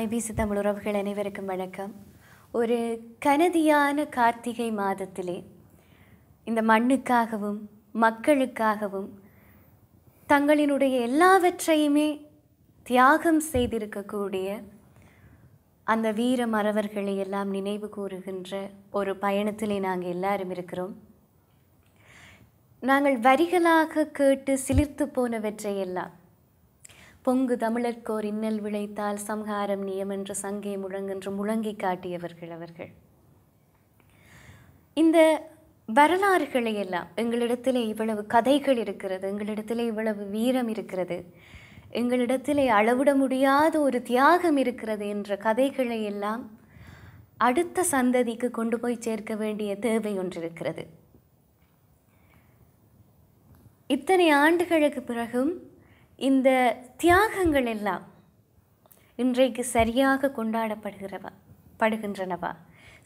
IBC Tamil உறவுகள் அனைவருக்கும் வணக்கம். ஒரு கனதியான கார்த்திகை மாதத்திலே இந்த மண்ணுக்காகவும் மக்களுக்காகவும் தங்களினுடைய எல்லாவற்றையுமே தியாகம் செய்திருக்கக்கூடிய அந்த வீர மறவர்களை எல்லாம் நினைவு கூறுகின்ற ஒரு பயணத்திலே நாங்கள் எல்லாரும் இருக்கிறோம். நாங்கள் வரிகளாக கேட்டு சிலிர்த்து போனவற்றையெல்லாம், பொங்கு தமிழர்க்கோர் இன்னல் விளைத்தால் சம்ஹாரம் நியம் என்று சங்கே முழங்கென்று முழங்கி காட்டியவர்கள் அவர்கள். இந்த வரலாறுகளை எல்லாம், எங்களிடத்திலே இவ்வளவு கதைகள் இருக்கிறது, எங்களிடத்திலே இவ்வளவு வீரம் இருக்கிறது, எங்களிடத்திலே அளவிட முடியாத ஒரு தியாகம் இருக்கிறது என்ற கதைகளை எல்லாம் அடுத்த சந்ததிக்கு கொண்டு போய் சேர்க்க வேண்டிய தேவை ஒன்றிருக்கிறது. இத்தனை ஆண்டுகளுக்கு பிறகும் இந்த தியாகங்கள் எல்லாம் இன்றைக்கு சரியாக கொண்டாடப்படுகின்றனவா,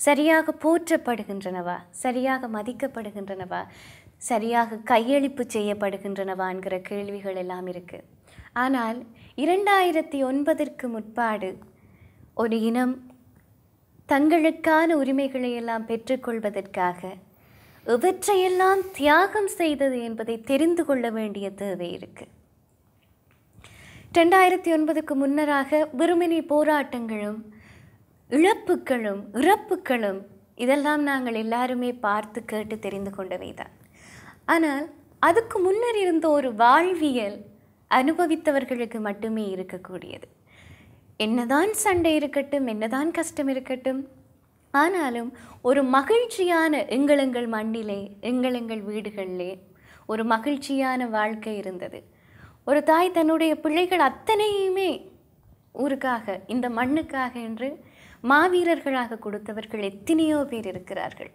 சரியாக போற்றப்படுகின்றனவா, சரியாக மதிக்கப்படுகின்றனவா, சரியாக கையளிப்பு செய்யப்படுகின்றனவா என்கிற கேள்விகள் எல்லாம் இருக்குது. ஆனால் 2009 முற்பாடு ஒரு இனம் தங்களுக்கான உரிமைகளை எல்லாம் பெற்றுக்கொள்வதற்காக எவற்றையெல்லாம் தியாகம் செய்தது என்பதை தெரிந்து கொள்ள வேண்டிய தேவை இருக்குது. 2009 முன்னராக வெறுமனே போராட்டங்களும் இழப்புகளும் இறப்புகளும் இதெல்லாம் நாங்கள் எல்லாருமே பார்த்து கேட்டு தெரிந்து கொண்டவை தான். ஆனால் அதுக்கு முன்னர் இருந்த ஒரு வாழ்வியல் அனுபவித்தவர்களுக்கு மட்டுமே இருக்கக்கூடியது. என்னதான் சண்டை இருக்கட்டும், என்னதான் கஷ்டம் இருக்கட்டும், ஆனாலும் ஒரு மகிழ்ச்சியான எங்கள் மண்ணிலே, எங்கள் வீடுகளிலே ஒரு மகிழ்ச்சியான வாழ்க்கை இருந்தது. ஒரு தாய் தன்னுடைய பிள்ளைகள் அத்தனையுமே ஊருக்காக, இந்த மண்ணுக்காக என்று மாவீரர்களாக கொடுத்தவர்கள் எத்தனையோ பேர் இருக்கிறார்கள்.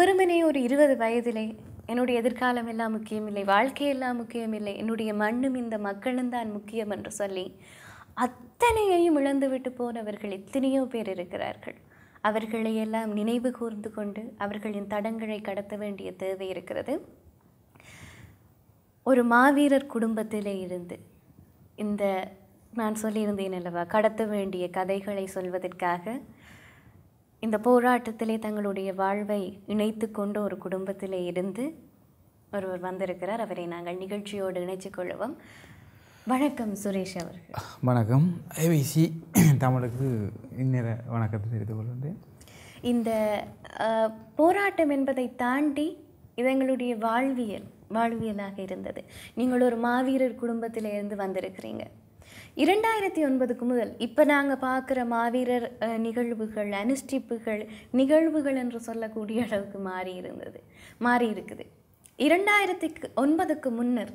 வெறுமனே ஒரு 20 வயதிலே என்னுடைய எதிர்காலம் எல்லாம் முக்கியமில்லை, வாழ்க்கையெல்லாம் முக்கியமில்லை, என்னுடைய மண்ணும் இந்த மக்களும் தான் முக்கியம் என்று சொல்லி அத்தனையையும் இழந்துவிட்டு போனவர்கள் எத்தனையோ பேர் இருக்கிறார்கள். அவர்களையெல்லாம் நினைவு கூர்ந்து கொண்டு அவர்களின் தடங்களை கடத்த வேண்டிய தேவை இருக்கிறது. ஒரு மாவீரர் குடும்பத்திலே இருந்து இந்த நான் சொல்லியிருந்தேன் அல்லவா, கடத்த வேண்டிய கதைகளை சொல்வதற்காக இந்த போராட்டத்திலே தங்களுடைய வாழ்வை இணைத்து கொண்டு ஒரு குடும்பத்திலே இருந்து ஒருவர் வந்திருக்கிறார். அவரை நாங்கள் நிகழ்ச்சியோடு இணைச்சு கொள்வோம். வணக்கம் சுரேஷ் அவர்கள். வணக்கம். ஐபிசி தமிழுக்கு இன்னிற வணக்கத்தை தெரிந்து கொள்கிறேன். இந்த போராட்டம் என்பதை தாண்டி இது எங்களுடைய வாழ்வியலாக இருந்தது. நீங்கள் ஒரு மாவீரர் குடும்பத்திலேருந்து வந்திருக்கிறீங்க. 2009 முதல் இப்போ நாங்கள் பார்க்குற மாவீரர் நிகழ்வுகள், அனுஷ்டிப்புகள், நிகழ்வுகள் என்று சொல்லக்கூடிய அளவுக்கு மாறி இருக்குது. 2009 முன்னர்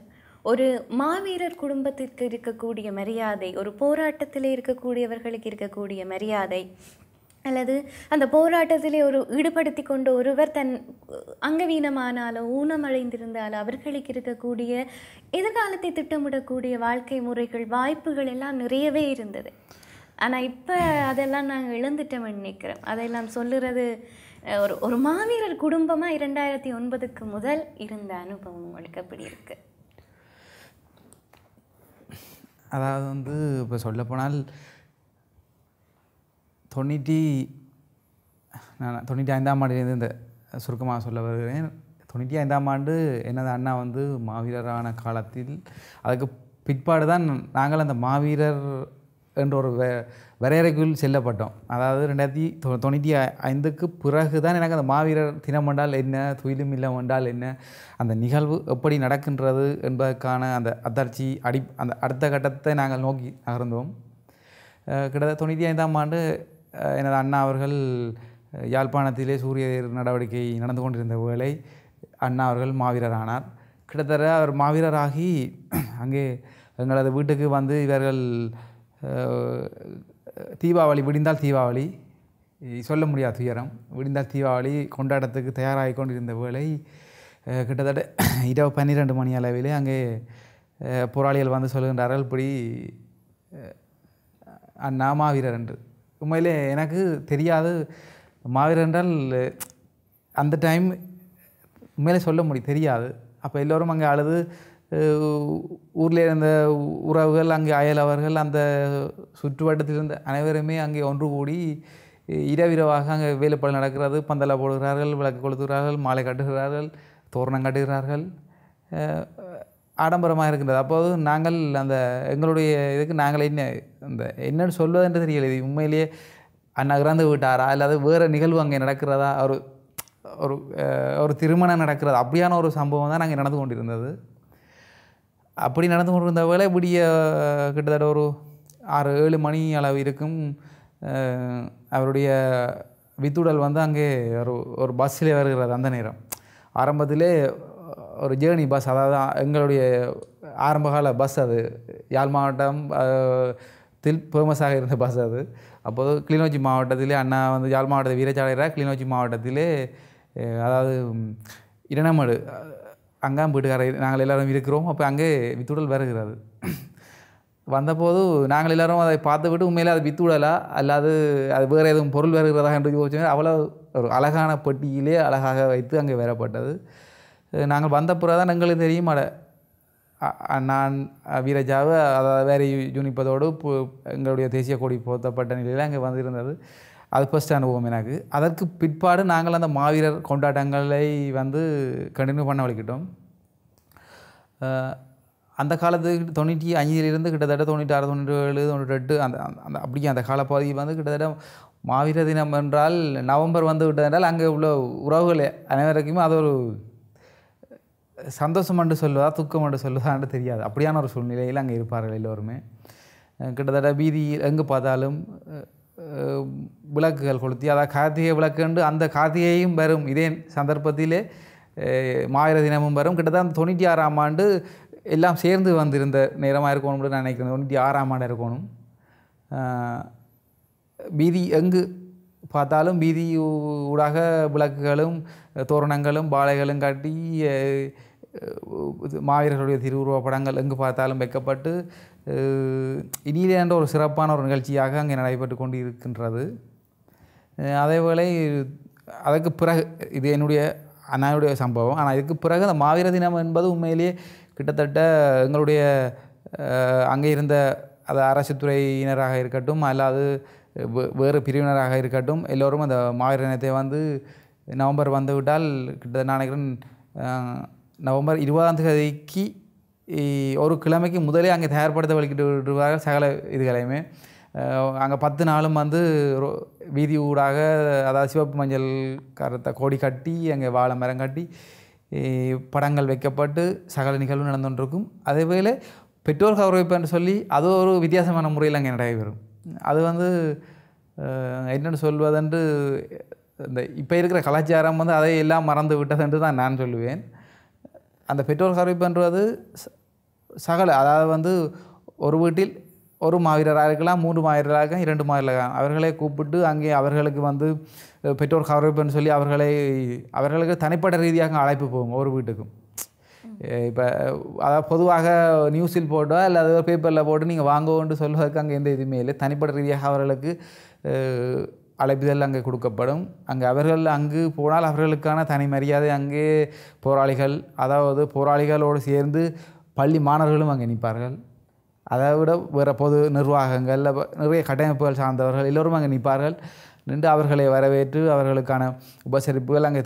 ஒரு மாவீரர் குடும்பத்திற்கு இருக்கக்கூடிய மரியாதை, ஒரு போராட்டத்திலே இருக்கக்கூடியவர்களுக்கு இருக்கக்கூடிய மரியாதை, அல்லது அந்த போராட்டத்திலே ஒரு ஈடுபடுத்தி கொண்ட ஒருவர் தன் அங்கவீனமானாலோ ஊனமடைந்திருந்தாலோ அவர்களுக்கு இருக்கக்கூடிய எதிர்காலத்தை திட்டமிடக்கூடிய வாழ்க்கை முறைகள், வாய்ப்புகள் எல்லாம் நிறையவே இருந்தது. ஆனால் இப்போ அதெல்லாம் நாங்கள் இழந்துட்டோம் நினைக்கிறோம். அதெல்லாம் சொல்லுறது ஒரு மாவீரர் குடும்பமாக 2009 முதல் இருந்த அனுபவம் உங்களுக்கு எப்படி இருக்குது? அதாவது இப்போ சொல்லப்போனால் 95ஆம் ஆண்டுலேருந்து இந்த சுருக்கமாக சொல்ல வருகிறேன். 95ஆம் ஆண்டு எனது அண்ணா மாவீரரான காலத்தில், அதுக்கு பிற்பாடு தான் நாங்கள் அந்த மாவீரர் என்ற ஒரு வரையறைக்குள் செல்லப்பட்டோம். அதாவது 1995க்கு பிறகு தான் எனக்கு அந்த மாவீரர் தினம் என்றால் என்ன, துயிலும் இல்லம் என்றால் என்ன, அந்த நிகழ்வு எப்படி நடக்கின்றது என்பதற்கான அந்த அதிர்ச்சி அந்த அடுத்த கட்டத்தை நாங்கள் நோக்கி நகர்ந்தோம். கிட்டத்தட்ட 95ஆம் ஆண்டு எனது அண்ணா அவர்கள் யாழ்ப்பாணத்திலே சூரிய நடவடிக்கை நடந்து கொண்டிருந்த வேளை அண்ணா அவர்கள் மாவீரர் ஆனார். கிட்டத்தட்ட அவர் மாவீரராகி அங்கே எங்களது வீட்டுக்கு இவர்கள் தீபாவளி விடிந்தால் தீபாவளி, சொல்ல முடியாத துயரம், விடிந்தால் தீபாவளி கொண்டாடத்துக்கு தயாராகி கொண்டிருந்த வேளை கிட்டத்தட்ட 12 மணி அளவிலே அங்கே போராளிகள் சொல்லுகின்றார்கள், இப்படி அண்ணா மாவீரர் என்று. உண்மையிலே எனக்கு தெரியாது மாவீரர் என்றால் அந்த டைம் உண்மையிலே சொல்ல முடியும், தெரியாது. அப்போ எல்லோரும் அங்கே அழுது ஊரில் இருந்த உறவுகள், அங்கே அயலவர்கள், அந்த சுற்றுவட்டத்திலிருந்து அனைவருமே அங்கே ஒன்று கூடி இரவிரவாக அங்கே வேலைப்பாடு நடக்கிறது. பந்தலா போடுகிறார்கள், விளக்கு கொளுத்துகிறார்கள், மாலை கட்டுகிறார்கள், தோரணம் கட்டுகிறார்கள், ஆடம்பரமாக இருக்கின்றது. அப்போது நாங்கள் அந்த எங்களுடைய இதுக்கு நாங்கள் என்னன்னு சொல்வதென்று தெரியல. இது உண்மையிலேயே அண்ணகிராந்து விட்டாரா அல்லது வேறு நிகழ்வு அங்கே நடக்கிறதா, ஒரு ஒரு ஒரு திருமணம் நடக்கிறது, அப்படியான ஒரு சம்பவம் தான் நாங்கள் நடந்து கொண்டிருந்தது. அப்படி நடந்து கொண்டிருந்த வேலை இப்படிய கிட்டத்தட்ட ஒரு 6-7 மணி அளவு இருக்கும். அவருடைய வித்துடல் வந்து அங்கே ஒரு பஸ்ஸிலே வருகிறது. அந்த நேரம் ஆரம்பத்திலே ஒரு ஜேர்னி பஸ், அதாவது எங்களுடைய ஆரம்பகால பஸ் அது, யாழ் மாவட்டம் தில் ஃபேமஸாக இருந்த பஸ் அது. அப்போது கிளிநொச்சி மாவட்டத்திலே அண்ணா வந்து யாழ் மாவட்டத்தை வீரச்சாலையிறார். கிளிநொச்சி மாவட்டத்திலே அதாவது இரணமடு அங்காம் வீட்டுக்கார நாங்கள் எல்லோரும் இருக்கிறோம். அப்போ அங்கே வித்துடல் வருகிறது. வந்தபோது நாங்கள் எல்லோரும் அதை பார்த்து விட்டு உண்மையிலே அது வித்துடலா அல்லாது அது வேறு எதுவும் பொருள் வருகிறதா என்று யோசிச்சு, அவ்வளோ ஒரு அழகான பெட்டியிலே அழகாக வைத்து அங்கே வரப்பட்டது. நாங்கள் வந்த பிறகு தான் எங்களுக்கு தெரியும், நான் வீரஜாவை அதாவது வேறு யூனிப்பதோடு எங்களுடைய தேசிய கொடி போர்த்தப்பட்ட நிலையில் அங்கே வந்திருந்தது. அது ஃபஸ்ட் அனுபவம் எனக்கு. அதற்கு பிற்பாடு நாங்கள் அந்த மாவீரர் கொண்டாட்டங்களை வந்து கண்டினியூ பண்ண வலிக்கிட்டோம். அந்த காலத்துக்கு 95லிருந்து கிட்டத்தட்ட 96, 97, 98 அந்த அந்த அப்படியே அந்த காலப்பகுதி வந்து கிட்டத்தட்ட மாவீர தினம் என்றால் நவம்பர் வந்து விட்டதென்றால் அங்கே உள்ள உறவுகள் அனைவருக்குமே அது ஒரு சந்தோஷம் என்று சொல்லுவதா துக்கம் என்று சொல்லுவதான்னு தெரியாது. அப்படியான ஒரு சூழ்நிலையில் அங்கே இருப்பார்கள் எல்லோருமே. கிட்டத்தட்ட வீதி எங்கு பார்த்தாலும் விளக்குகள் கொளுத்தி, அதாவது கார்த்திகை விளக்குண்டு அந்த கார்த்திகையும் வரும். இதே சந்தர்ப்பத்திலே மாவீர தினமும் வரும். கிட்டத்தட்ட அந்த 96ஆம் ஆண்டு எல்லாம் சேர்ந்து வந்திருந்த நேரமாக இருக்கணும்னு நான் நினைக்கிறேன். 96ஆம் ஆண்டு இருக்கணும். வீதி எங்கு பார்த்தாலும் வீதி ஊடாக விளக்குகளும் தோரணங்களும் பாலைகளும் காட்டி மாவீரர்களுடைய திருவுருவ படங்கள் எங்கு பார்த்தாலும் வைக்கப்பட்டு இனியிலே என்ற ஒரு சிறப்பான ஒரு நிகழ்ச்சியாக அங்கே நடைபெற்று கொண்டு இருக்கின்றது. அதேவேளை அதற்கு பிறகு இது என்னுடைய அண்ணனுடைய சம்பவம். ஆனால் இதுக்கு பிறகு அந்த மாவீர தினம் என்பது உண்மையிலேயே கிட்டத்தட்ட எங்களுடைய அங்கே இருந்த அது அரசு துறையினராக இருக்கட்டும் அல்லாது வேறு பிரிவினராக இருக்கட்டும் எல்லோரும் அந்த மாவீர தினத்தை வந்து நவம்பர் வந்துவிட்டால் கிட்டத்தட்ட நான் நினைக்கிறேன் நவம்பர் 20ஆம் தேதிக்கு ஒரு கிழமைக்கு முதலே அங்கே தயார்படுத்த வலிக்கிட்டு சகல இதுகளையுமே அங்கே 10 நாளும் வந்து வீதி ஊடாக அதாவது சிவப்பு மஞ்சள் கரத்தை கோடி கட்டி அங்கே வாழை மரம் கட்டி படங்கள் வைக்கப்பட்டு சகல நிகழ்வு நடந்து கொண்டிருக்கும். அதேவேளை பெற்றோர் கௌரவிப்புன்னு சொல்லி அது ஒரு வித்தியாசமான முறையில் அங்கே நடைபெறும். அது வந்து என்னென்னு சொல்வதென்று இந்த இப்போ இருக்கிற கலாச்சாரம் வந்து அதை எல்லாம் மறந்து விட்டதென்று தான் நான் சொல்லுவேன். அந்த பெற்றோர் கௌரவிப்புன்றது சகல அதாவது வந்து ஒரு வீட்டில் ஒரு மாவீரராக இருக்கலாம், 3 மாவீரராக இருக்கலாம், 2 மாவீரராக அவர்களை கூப்பிட்டு அங்கே அவர்களுக்கு வந்து பெற்றோர் கௌரவிப்புன்னு சொல்லி அவர்களுக்கு தனிப்பட்ட ரீதியாக அழைப்பு போகும் ஒரு வீட்டுக்கும். இப்போ அதாவது பொதுவாக நியூஸில் போட்டோ அல்லது பேப்பரில் போட்டு நீங்கள் வாங்குவோன்னு சொல்வதற்கு அங்கே எந்த இதுவுமே இல்லை. தனிப்பட்ட ரீதியாக அவர்களுக்கு அழைப்புதல் அங்கே கொடுக்கப்படும். அங்கே அவர்கள் அங்கு போனால் அவர்களுக்கான தனி மரியாதை அங்கே போராளிகள் அதாவது போராளிகளோடு சேர்ந்து பள்ளி மாணவர்களும் அங்கே நிற்பார்கள். அதை விட வேறு பொது நிர்வாகங்கள் நிறைய கட்டமைப்புகள் சார்ந்தவர்கள் எல்லோரும் அங்கே நிற்பார்கள். நின்று அவர்களை வரவேற்று அவர்களுக்கான உபசரிப்புகள் அங்கே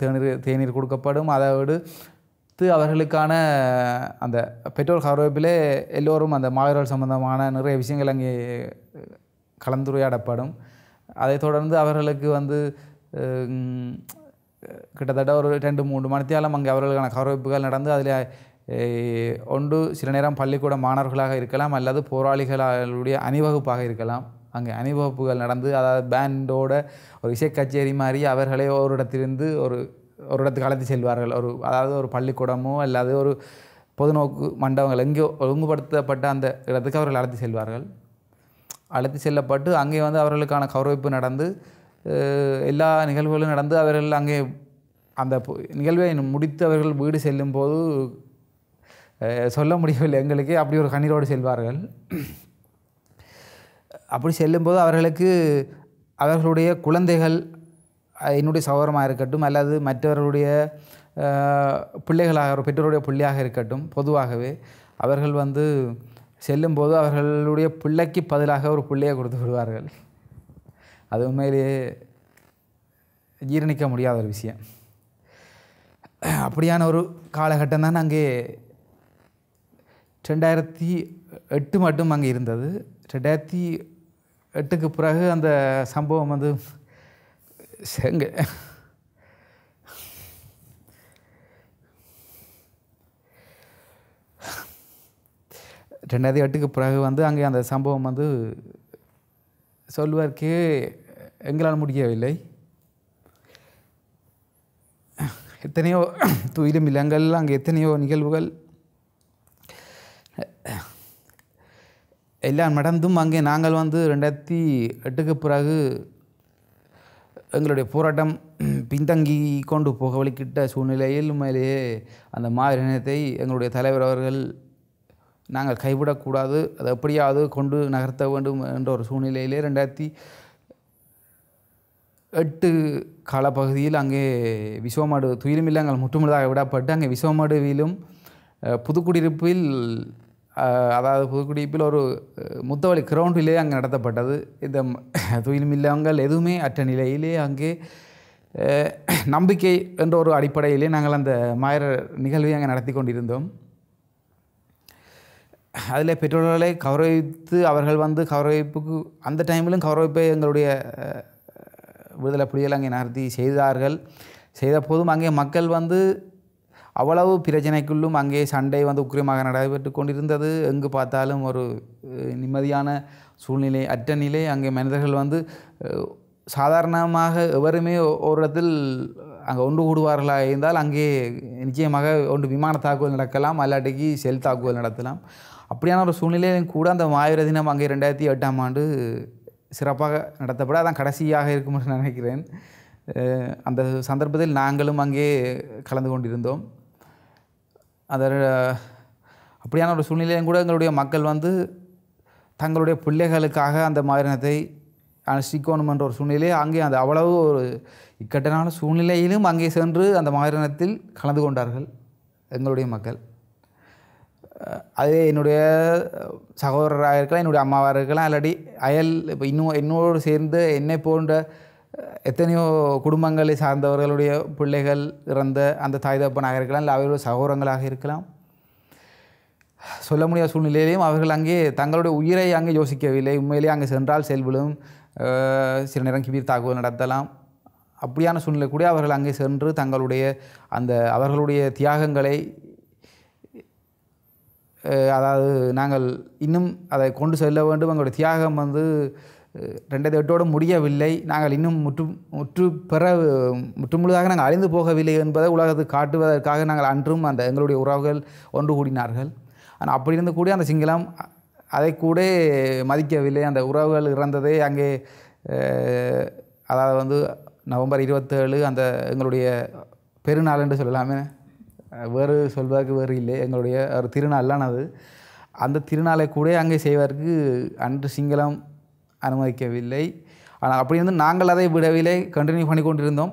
தேநீர் கொடுக்கப்படும். அதாவது அவர்களுக்கான அந்த பெற்றோர் கௌரவிப்பிலே எல்லோரும் அந்த மாவீரர்கள் சம்பந்தமான நிறைய விஷயங்கள் அங்கே கலந்துரையாடப்படும். அதைத் தொடர்ந்து அவர்களுக்கு வந்து கிட்டத்தட்ட ஒரு 2-3 மணித்தியாலம் அங்கே அவர்களுக்கான கௌரவிப்புகள் நடந்து அதில் ஒன்று சில நேரம் பள்ளிக்கூட மாணவர்களாக இருக்கலாம் அல்லது போராளிகளுடைய அணிவகுப்பாக இருக்கலாம். அங்கே அணிவகுப்புகள் நடந்து அதாவது பேண்டோட ஒரு இசை கச்சேரி மாதிரி அவர்களே ஒரு இடத்திலிருந்து ஒரு இடத்துக்கு அழைத்து செல்வார்கள். அதாவது ஒரு பள்ளிக்கூடமோ அல்லது ஒரு பொதுநோக்கு மண்டபங்கள் எங்கே ஒழுங்குபடுத்தப்பட்ட அந்த இடத்துக்கு அவர்கள் அழைத்து செல்வார்கள். அழைத்து செல்லப்பட்டு அங்கே வந்து அவர்களுக்கான கௌரவிப்பு நடந்து எல்லா நிகழ்வுகளும் நடந்து அவர்கள் அங்கே அந்த நிகழ்வை முடித்து அவர்கள் வீடு செல்லும் போது சொல்ல முடியவில்லை எங்களுக்கே, அப்படி ஒரு கண்ணீரோடு செல்வார்கள். அப்படி செல்லும்போது அவர்களுக்கு அவர்களுடைய குழந்தைகள் என்னுடைய சகோதரமாக இருக்கட்டும் அல்லது மற்றவர்களுடைய பிள்ளைகளாக ஒரு பெற்றோருடைய பிள்ளையாக இருக்கட்டும் பொதுவாகவே அவர்கள் வந்து செல்லும்போது அவர்களுடைய பிள்ளைக்கு பதிலாக ஒரு பிள்ளையை கொடுத்து விடுவார்கள். அது உண்மையிலேயே ஜீரணிக்க முடியாத ஒரு விஷயம். அப்படியான ஒரு காலகட்டம் தான் அங்கே 2008 மட்டும் அங்கே இருந்தது. 2008க்கு பிறகு அந்த சம்பவம் வந்து செங்க ரெண்டாவது 2008க்கு பிறகு வந்து அங்கே அந்த சம்பவம் வந்து சொல்வதற்கே எங்களால் முடியவில்லை. எத்தனையோ துயிலும் இல்லங்கள், அங்கே எத்தனையோ நிகழ்வுகள் எல்லாம் நடந்தும் அங்கே நாங்கள் வந்து 2008க்கு பிறகு எங்களுடைய போராட்டம் பின்தங்கி கொண்டு போக வழிகிட்ட சூழ்நிலையில் உண்மையிலேயே அந்த மாநிலத்தை எங்களுடைய தலைவர் அவர்கள் நாங்கள் கைவிடக்கூடாது, அதை எப்படியாவது கொண்டு நகர்த்த வேண்டும் என்ற ஒரு சூழ்நிலையிலே 2008 காலப்பகுதியில் அங்கே விசுவமாடு துயிலுமில்லை அங்கே முற்றுமுழுதாக விடப்பட்டு அங்கே விசுவமாடுவிலும் புதுக்குடியிருப்பில், அதாவது புதுக்குடியிருப்பில் ஒரு முத்தவழி கிரவுண்டிலே அங்கே நடத்தப்பட்டது. இந்த துயிலுமில்லங்கள் எதுவுமே அற்ற நிலையிலே அங்கே நம்பிக்கை என்ற ஒரு அடிப்படையிலே நாங்கள் அந்த மாயர் நிகழ்வை அங்கே நடத்தி கொண்டிருந்தோம். அதில் பெற்றோர்களை கௌரவித்து அவர்கள் வந்து கௌரவிப்புக்கு அந்த டைமிலும் கௌரவிப்பை எங்களுடைய விடுதலை புலிகள் அங்கே நடத்தி செய்தார்கள். செய்த போதும் அங்கே மக்கள் வந்து அவ்வளவு பிரச்சனைக்குள்ளும் அங்கே சண்டை வந்து உக்கிரமாக நடைபெற்று கொண்டிருந்தது. எங்கு பார்த்தாலும் ஒரு நிம்மதியான சூழ்நிலை அற்ற நிலை. அங்கே மனிதர்கள் வந்து சாதாரணமாக எவருமே ஒரு இடத்தில் அங்கே ஒன்று கூடுவார்களாக இருந்தால் அங்கே நிச்சயமாக ஒன்று விமான தாக்குதல் நடக்கலாம், அல்லாட்டிக்கு செல் தாக்குதல் நடத்தலாம். அப்படியான ஒரு சூழ்நிலையும் கூட அந்த மாவீர தினம் அங்கே 2008 சிறப்பாக நடத்தப்பட அதான் கடைசியாக இருக்கும் என்று நினைக்கிறேன். அந்த சந்தர்ப்பத்தில் நாங்களும் அங்கே கலந்து கொண்டிருந்தோம். அதை அப்படியான ஒரு சூழ்நிலையும் கூட எங்களுடைய மக்கள் வந்து தங்களுடைய பிள்ளைகளுக்காக அந்த மாவீரத்தை அனுஷ்டிக்கணும் என்ற ஒரு சூழ்நிலை அங்கே அந்த அவ்வளவு ஒரு இக்கட்டான சூழ்நிலையிலும் அங்கே சென்று அந்த மாவீரத்தில் கலந்து கொண்டார்கள் எங்களுடைய மக்கள். அதே என்னுடைய சகோதரராக இருக்கலாம், என்னுடைய அம்மாவாக இருக்கலாம், இல்லாட்டி அயல் இப்போ இன்னோடு சேர்ந்து என்னை போன்ற எத்தனையோ குடும்பங்களை சார்ந்தவர்களுடைய பிள்ளைகள் இறந்த அந்த தாய் தப்பனாக இருக்கலாம், இல்லை அவர்களுடைய சகோதரங்களாக இருக்கலாம். சொல்ல முடியாத சூழ்நிலையிலையும் அவர்கள் அங்கே தங்களுடைய உயிரை அங்கே யோசிக்கவில்லை. உண்மையிலேயே அங்கே சென்றால் செல்விலும் சில நேரம் கிபீர் தாக்குதல் நடத்தலாம். அப்படியான சூழ்நிலை கூட அவர்கள் அங்கே சென்று தங்களுடைய அந்த அவர்களுடைய தியாகங்களை, அதாவது நாங்கள் இன்னும் அதை கொண்டு செல்ல வேண்டும். எங்களுடைய தியாகம் வந்து 2008 முடியவில்லை. நாங்கள் இன்னும் முற்றுமுழுதாக நாங்கள் அழிந்து போகவில்லை என்பதை உலகத்துக்கு காட்டுவதற்காக நாங்கள் அன்றும் அந்த எங்களுடைய உறவுகள் ஒன்று கூடினார்கள். ஆனால் அப்படி இருந்து கூட அந்த சிங்களம் அதை கூட மதிக்கவில்லை. அந்த உறவுகள் இறந்ததே அங்கே, அதாவது வந்து நவம்பர் 27 அந்த எங்களுடைய பெருநாள் என்று சொல்லலாமே, வேறு சொல்வதற்கு வேறு இல்லை, எங்களுடைய ஒரு திருநாள்லாம் அது. அந்த திருநாளை கூட அங்கே செய்வதற்கு அன்று சிங்களம் அனுமதிக்கவில்லை. ஆனால் அப்படி இருந்து நாங்கள் அதை விடவில்லை, கண்டினியூ பண்ணி கொண்டிருந்தோம்.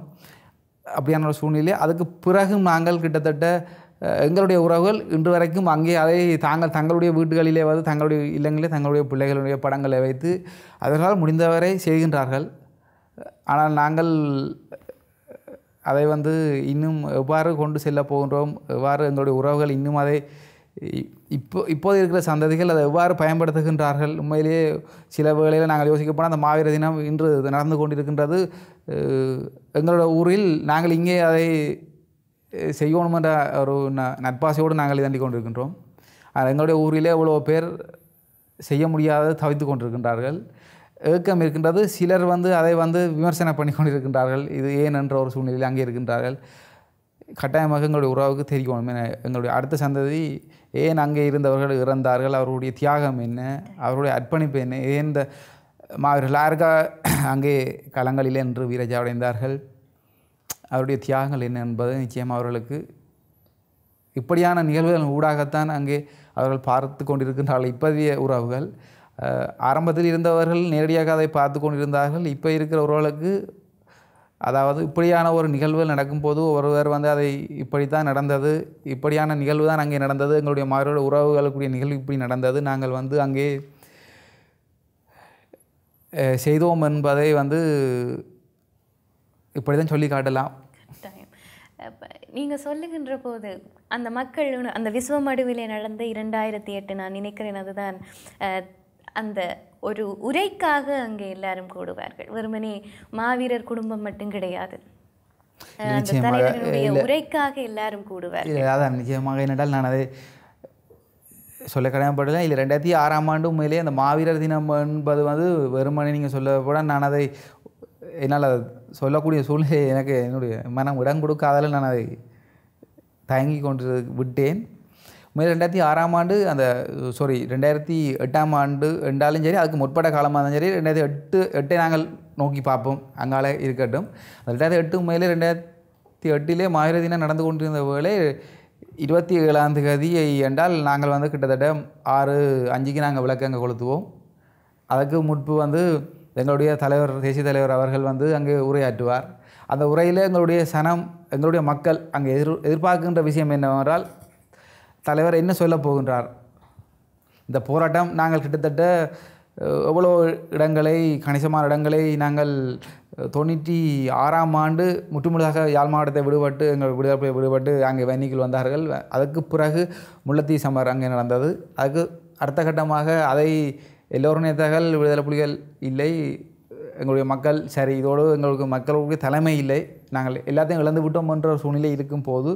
அப்படியான ஒரு சூழ்நிலை. அதுக்கு பிறகும் நாங்கள் கிட்டத்தட்ட எங்களுடைய உறவுகள் இன்று வரைக்கும் அங்கே அதை தங்களுடைய வீடுகளிலே வந்து தங்களுடைய இல்லங்களிலே தங்களுடைய பிள்ளைகளுடைய படங்களை வைத்து அதனால் முடிந்தவரை செய்கின்றார்கள். ஆனால் நாங்கள் அதை வந்து இன்னும் எவ்வாறு கொண்டு செல்ல போகின்றோம், எவ்வாறு எங்களுடைய உறவுகள் இன்னும் அதை இப்போது இருக்கிற சந்ததிகள் அதை எவ்வாறு பயன்படுத்துகின்றார்கள். உண்மையிலேயே சில வேளையில் நாங்கள் யோசிக்க போனால் அந்த மாவீர தினம் இன்று நடந்து கொண்டிருக்கின்றது. எங்களோட ஊரில் நாங்கள் இங்கே அதை செய்யணுமென்ற ஒரு நட்பாசையோடு நாங்கள் இதாண்டி கொண்டிருக்கின்றோம். ஆனால் எங்களுடைய ஊரிலே இவ்வளோ பேர் செய்ய முடியாத தவித்து கொண்டிருக்கின்றார்கள். ஏக்கம் இருக்கின்றது. சிலர் வந்து அதை வந்து விமர்சனம் பண்ணி கொண்டிருக்கின்றார்கள். இது ஏன் என்ற ஒரு சூழ்நிலையில் அங்கே இருக்கின்றார்கள். கட்டாயமாக எங்களுடைய உறவுக்கு தெரிவிக்கணும், எங்களுடைய அடுத்த சந்ததி ஏன் அங்கே இருந்தவர்கள் இறந்தார்கள், அவர்களுடைய தியாகம் என்ன, அவருடைய அர்ப்பணிப்பு என்ன, ஏன் இந்த மாவீரர்கள் யாருக்கா அங்கே களங்களில் என்று வீரஜாவடைந்தார்கள், அவருடைய தியாகங்கள் என்ன என்பது நிச்சயம் அவர்களுக்கு இப்படியான நிகழ்வுகள் ஊடாகத்தான் அங்கே அவர்கள் பார்த்து கொண்டிருக்கின்றார்கள். இப்போதைய உறவுகள் ஆரம்பத்தில் இருந்தவர்கள் நேரடியாக அதை பார்த்து கொண்டிருந்தார்கள். இப்போ இருக்கிற உறவுகளுக்கு அதாவது இப்படியான ஒரு நிகழ்வு நடக்கும்போது ஒருவர் வந்து அதை இப்படித்தான் நடந்தது, இப்படியான நிகழ்வு தான் அங்கே நடந்தது, எங்களுடைய மாவீரர்கள் உறவுகளுக்குரிய நிகழ்வு இப்படி நடந்தது, நாங்கள் வந்து அங்கே செய்தோம் என்பதை வந்து இப்படி தான் சொல்லி காட்டலாம். நீங்கள் சொல்லுகின்ற போது அந்த மக்கள் அந்த விஸ்வமடுவிலே நடந்த 2008 நான் நினைக்கிறேன் அதுதான் அந்த ஒரு உரைக்காக அங்கே எல்லாரும் கூடுவார்கள். வெறுமனே மாவீரர் குடும்பம் மட்டும் கிடையாது, உரைக்காக எல்லாரும் கூடுவார்கள். அதான் நிச்சயமாக என்னென்றால் நான் அதை சொல்ல கடமைப்படலாம். இல்லை 2006 ஆம் ஆண்டு உண்மையிலே அந்த மாவீரர் தினம் என்பது வந்து வெறுமனே நீங்கள் சொல்ல போட நான் அதை என்னால் அதை சொல்லக்கூடிய சூழ்நிலை எனக்கு என்னுடைய மனம் இடம் கொடுக்காதால் நான் அதை தயங்கி கொண்டு விட்டேன். உண்மையில் 2006 ஆம் ஆண்டு அந்த 2008 ஆம் ஆண்டு என்றாலும் சரி, அதுக்கு முற்பட்ட காலமாக இருந்தாலும் சரி, 2008 நாங்கள் நோக்கி பார்ப்போம், அங்கால இருக்கட்டும். 2008 உண்மையிலே 2008லே மாவீரர் தினம் நடந்து கொண்டிருந்த வேளை 27ஆம் தேதி என்றால் நாங்கள் வந்து கிட்டத்தட்ட 6:05க்கு நாங்கள் விளக்கு அங்கே கொளுத்துவோம். அதுக்கு முன்பு வந்து எங்களுடைய தலைவர் தேசிய தலைவர் அவர்கள் வந்து அங்கே உரையாற்றுவார். அந்த உரையில் எங்களுடைய சனம் எங்களுடைய மக்கள் அங்கே எதிர்பார்க்கின்ற விஷயம் என்னவென்றால் தலைவர் என்ன சொல்ல போகின்றார், இந்த போராட்டம் நாங்கள் கிட்டத்தட்ட எவ்வளோ இடங்களை கணிசமான இடங்களை நாங்கள் 96ஆம் ஆண்டு முற்றுமுழுதாக யாழ் மாவட்டத்தை விடுபட்டு எங்கள் விடுதலை விடுபட்டு அங்கே வன்னிகள் வந்தார்கள். அதுக்கு பிறகு முல்லைத்தீவு சமர் அங்கே நடந்தது. அதுக்கு அடுத்த கட்டமாக அதை எல்லோரும் நேதாக்கள் விடுதலை புலிகள் இல்லை, எங்களுடைய மக்கள் சரி இதோடு எங்களுக்கு மக்களுடைய தலைமை இல்லை, நாங்கள் எல்லாத்தையும் இழந்து விட்டோம் என்ற சூழ்நிலை இருக்கும்போது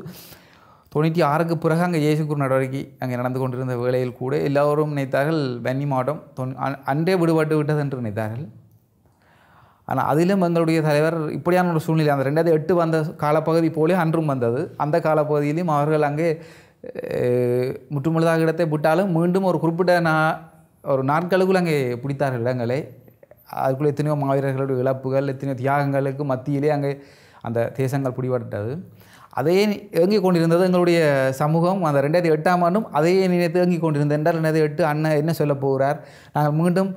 96க்கு பிறகு அங்கே இயேசுக்கூர் நடவடிக்கை அங்கே நடந்து கொண்டிருந்த வேளையில் கூட எல்லோரும் நினைத்தார்கள் வன்னி மாவட்டம் அன்றே விடுபட்டு விட்டது என்று நினைத்தார்கள். ஆனால் அதிலும் எங்களுடைய தலைவர் இப்படியான ஒரு சூழ்நிலை அந்த 2008 வந்த காலப்பகுதி போலே அன்றும் வந்தது. அந்த காலப்பகுதியிலும் அவர்கள் அங்கே முற்றுமுழுதாக இடத்தை விட்டாலும் மீண்டும் ஒரு குறிப்பிட்ட ஒரு நாட்களுக்குள் அங்கே பிடித்தார்கள் இடங்களை. அதுக்குள்ளே எத்தனையோ மாவீரர்களுடைய இழப்புகள் எத்தனையோ தியாகங்களுக்கு மத்தியிலே அங்கே அந்த தேசங்கள் பிடிபட்டது. அதையே இயங்கி கொண்டிருந்தது எங்களுடைய சமூகம். அந்த 2008 ஆம் ஆண்டும் அதையே நினைத்து இயங்கி கொண்டிருந்தது என்றால் 2008 அண்ணன் என்ன சொல்ல போகிறார், நாங்கள் மீண்டும்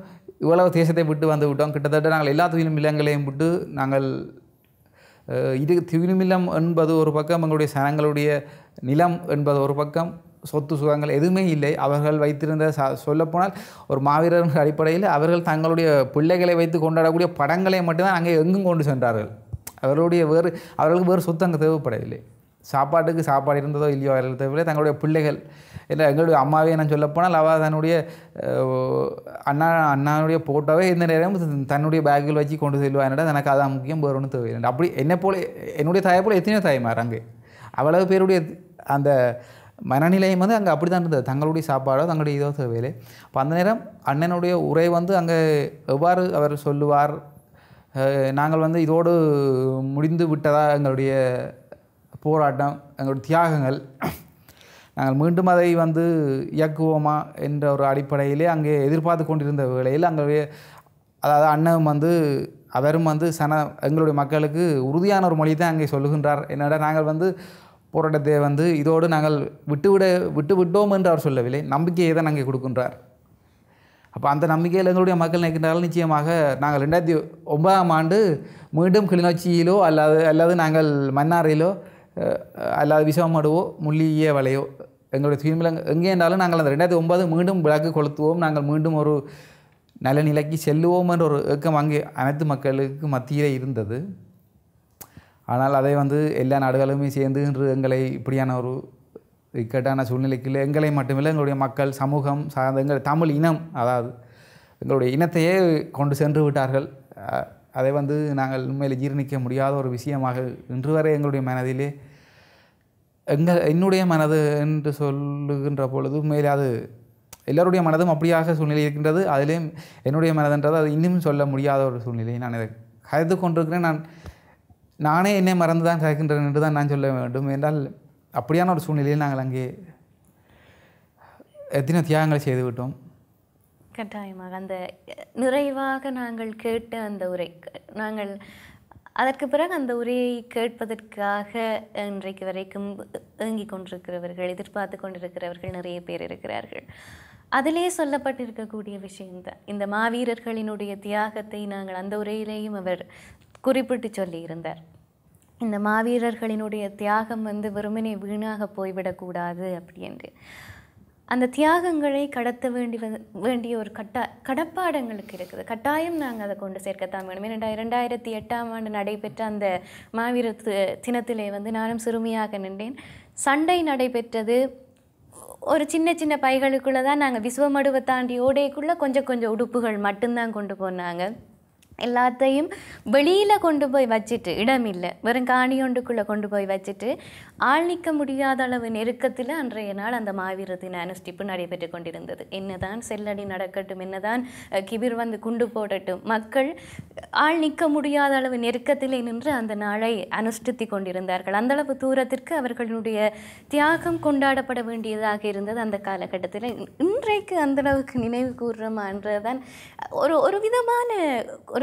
இவ்வளவு தேசத்தை விட்டு வந்து விட்டோம், கிட்டத்தட்ட நாங்கள் எல்லா துயிலுமில்லங்களையும் விட்டு நாங்கள் இது துயிலுமில்லம் என்பது ஒரு பக்கம், எங்களுடைய சனங்களுடைய நிலம் என்பது ஒரு பக்கம், சொத்து சுகங்கள் எதுவுமே இல்லை. அவர்கள் வைத்திருந்த சொல்லப்போனால் ஒரு மாவீரர்கள் அடிப்படையில் அவர்கள் தங்களுடைய பிள்ளைகளை வைத்து கொண்டாடக்கூடிய படங்களை மட்டும்தான் அங்கே எங்கும் கொண்டு சென்றார்கள். அவர்களுக்கு வேறு சொத்து அங்கே தேவைப்படவில்லை. சாப்பாட்டுக்கு சாப்பாடு இருந்ததோ இல்லையோ அவர்கள் தேவையில்லை. தங்களுடைய பிள்ளைகள் இல்லை, எங்களுடைய அம்மாவே நான் சொல்லப்போனால் அவள் தன்னுடைய அண்ணாவுடைய போட்டோவே இந்த நேரம் தன்னுடைய பேக்கில் வச்சு கொண்டு செல்வாங்கன்னா எனக்கு அதான் முக்கியம், வேறு ஒன்றும் தேவையில்லை. அப்படி என்னை போல என்னுடைய தாயை போல் எத்தனையோ தாய்மார் அங்கே அவ்வளவு பேருடைய அந்த மனநிலையம் வந்து அங்கே அப்படி தான் இருந்தது. தங்களுடைய சாப்பாடோ தங்களுடைய இதோ தேவையில்லை. அப்போ அந்த நேரம் அண்ணனுடைய உரை வந்து அங்கே எவ்வாறு அவர் சொல்லுவார், நாங்கள் வந்து இதோடு முடிந்து விட்டதாக எங்களுடைய போராட்டம் எங்களுடைய தியாகங்கள், நாங்கள் மீண்டும் அதை வந்து இயக்குவோமா என்ற ஒரு அடிப்படையிலே அங்கே எதிர்பார்த்து கொண்டிருந்த வேளையில் அங்கே அதாவது அண்ணன் வந்து அவரும் வந்து எங்களுடைய மக்களுக்கு உறுதியான ஒரு மொழி தான் அங்கே சொல்லுகின்றார். என்னடா நாங்கள் வந்து போராட்டத்தை வந்து இதோடு நாங்கள் விட்டுவிட்டோம் என்று அவர் சொல்லவில்லை, நம்பிக்கையை தான் அங்கே கொடுக்கின்றார். அப்போ அந்த நம்பிக்கையில் எங்களுடைய மக்கள் நினைக்கின்றார்கள் நிச்சயமாக நாங்கள் 2009 ஆம் ஆண்டு மீண்டும் கிளிநொச்சியிலோ அல்லது நாங்கள் மன்னாரிலோ அல்லது விசவமடுவோ முள்ளிய வலையோ எங்களுடைய துயில்மிலங்க எங்கே என்றாலும் நாங்கள் அந்த 2009 மீண்டும் விளக்கு கொளுத்துவோம், நாங்கள் மீண்டும் ஒரு நல்ல நிலைக்கு செல்லுவோம் என்ற ஒரு ஏக்கம் அங்கே அனைத்து மக்களுக்கு மத்தியிலே இருந்தது. ஆனால் அதை வந்து எல்லா நாடுகளுமே சேர்ந்து இன்று எங்களை இப்படியான ஒரு இக்கட்டான சூழ்நிலைக்குள்ளே எங்களை மட்டுமில்லை எங்களுடைய மக்கள் சமூகம் சார்ந்த எங்கள் தமிழ் இனம் அதாவது எங்களுடைய இனத்தையே கொண்டு சென்று விட்டார்கள். அதை வந்து நாங்கள் உண்மையில் ஜீர்ணிக்க முடியாத ஒரு விஷயமாக இன்று வரை எங்களுடைய மனதிலே என்னுடைய மனது என்று சொல்லுகின்ற பொழுது உண்மையிலே அது எல்லோருடைய மனதும் அப்படியாக சூழ்நிலை இருக்கின்றது. அதிலேயும் என்னுடைய மனதுன்றது அது இன்னும் சொல்ல முடியாத ஒரு சூழ்நிலை. நான் இதை கருத்து கொண்டிருக்கிறேன், நானே என்னை மறந்து தான் கதைக்கின்றேன் என்று தான் நான் சொல்ல வேண்டும். என்றால் அப்படியான ஒரு சூழ்நிலையில் நாங்கள் அங்கே எத்தனை தியாகங்களை செய்துவிட்டோம். கட்டாயமாக அந்த நிறைவாக நாங்கள் கேட்ட அந்த உரை நாங்கள் அதற்கு பிறகு அந்த உரையை கேட்பதற்காக இன்றைக்கு வரைக்கும் ஏங்கிக் கொண்டிருக்கிறவர்கள் எதிர்பார்த்து கொண்டிருக்கிறவர்கள் நிறைய பேர் இருக்கிறார்கள். அதிலே சொல்லப்பட்டிருக்கக்கூடிய விஷயம்தான் இந்த மாவீரர்களினுடைய தியாகத்தை நாங்கள் அந்த உரையிலேயும் அவர் குறிப்பிட்டுச் சொல்லியிருந்தார். இந்த மாவீரர்களினுடைய தியாகம் வந்து வெறுமனே வீணாக போய்விடக்கூடாது அப்படி என்று. அந்த தியாகங்களை கடத்த வேண்டிய ஒரு கடப்பாடங்களுக்கு இருக்குது. கட்டாயம் நாங்கள் அதை கொண்டு சேர்க்கத்தான் வேணும். ஏன்னா 2008ஆம் ஆண்டு நடைபெற்ற அந்த மாவீரர் தினத்திலே வந்து நானும் சிறுமியாக நின்றேன். சண்டை நடைபெற்றது. ஒரு சின்ன சின்ன பைகளுக்குள்ளே தான் நாங்கள் விஸ்வமடுவை தாண்டி ஓடைக்குள்ளே கொஞ்சம் உடுப்புகள் மட்டும்தான் கொண்டு போனாங்க. எல்லாத்தையும் வெளியில் கொண்டு போய் வச்சுட்டு, இடமில்லை, வெறும் காணியொண்டுக்குள்ளே கொண்டு போய் வச்சுட்டு, ஆள் நிற்க முடியாத அளவு நெருக்கத்தில் அன்றைய நாள் அந்த மாவீர தின அனுஷ்டிப்பு நடைபெற்று கொண்டிருந்தது. என்னதான் செல்லடி நடக்கட்டும், என்னதான் கிபிர் வந்து குண்டு போடட்டும், மக்கள் ஆள் நிற்க முடியாத அளவு நெருக்கத்திலே நின்று அந்த நாளை அனுஷ்டித்து கொண்டிருந்தார்கள். அந்தளவு தூரத்திற்கு அவர்களுடைய தியாகம் கொண்டாடப்பட வேண்டியதாக இருந்தது அந்த காலகட்டத்தில். இன்றைக்கு அந்தளவுக்கு நினைவு கூறுறமான்றதான் ஒரு விதமான ஒரு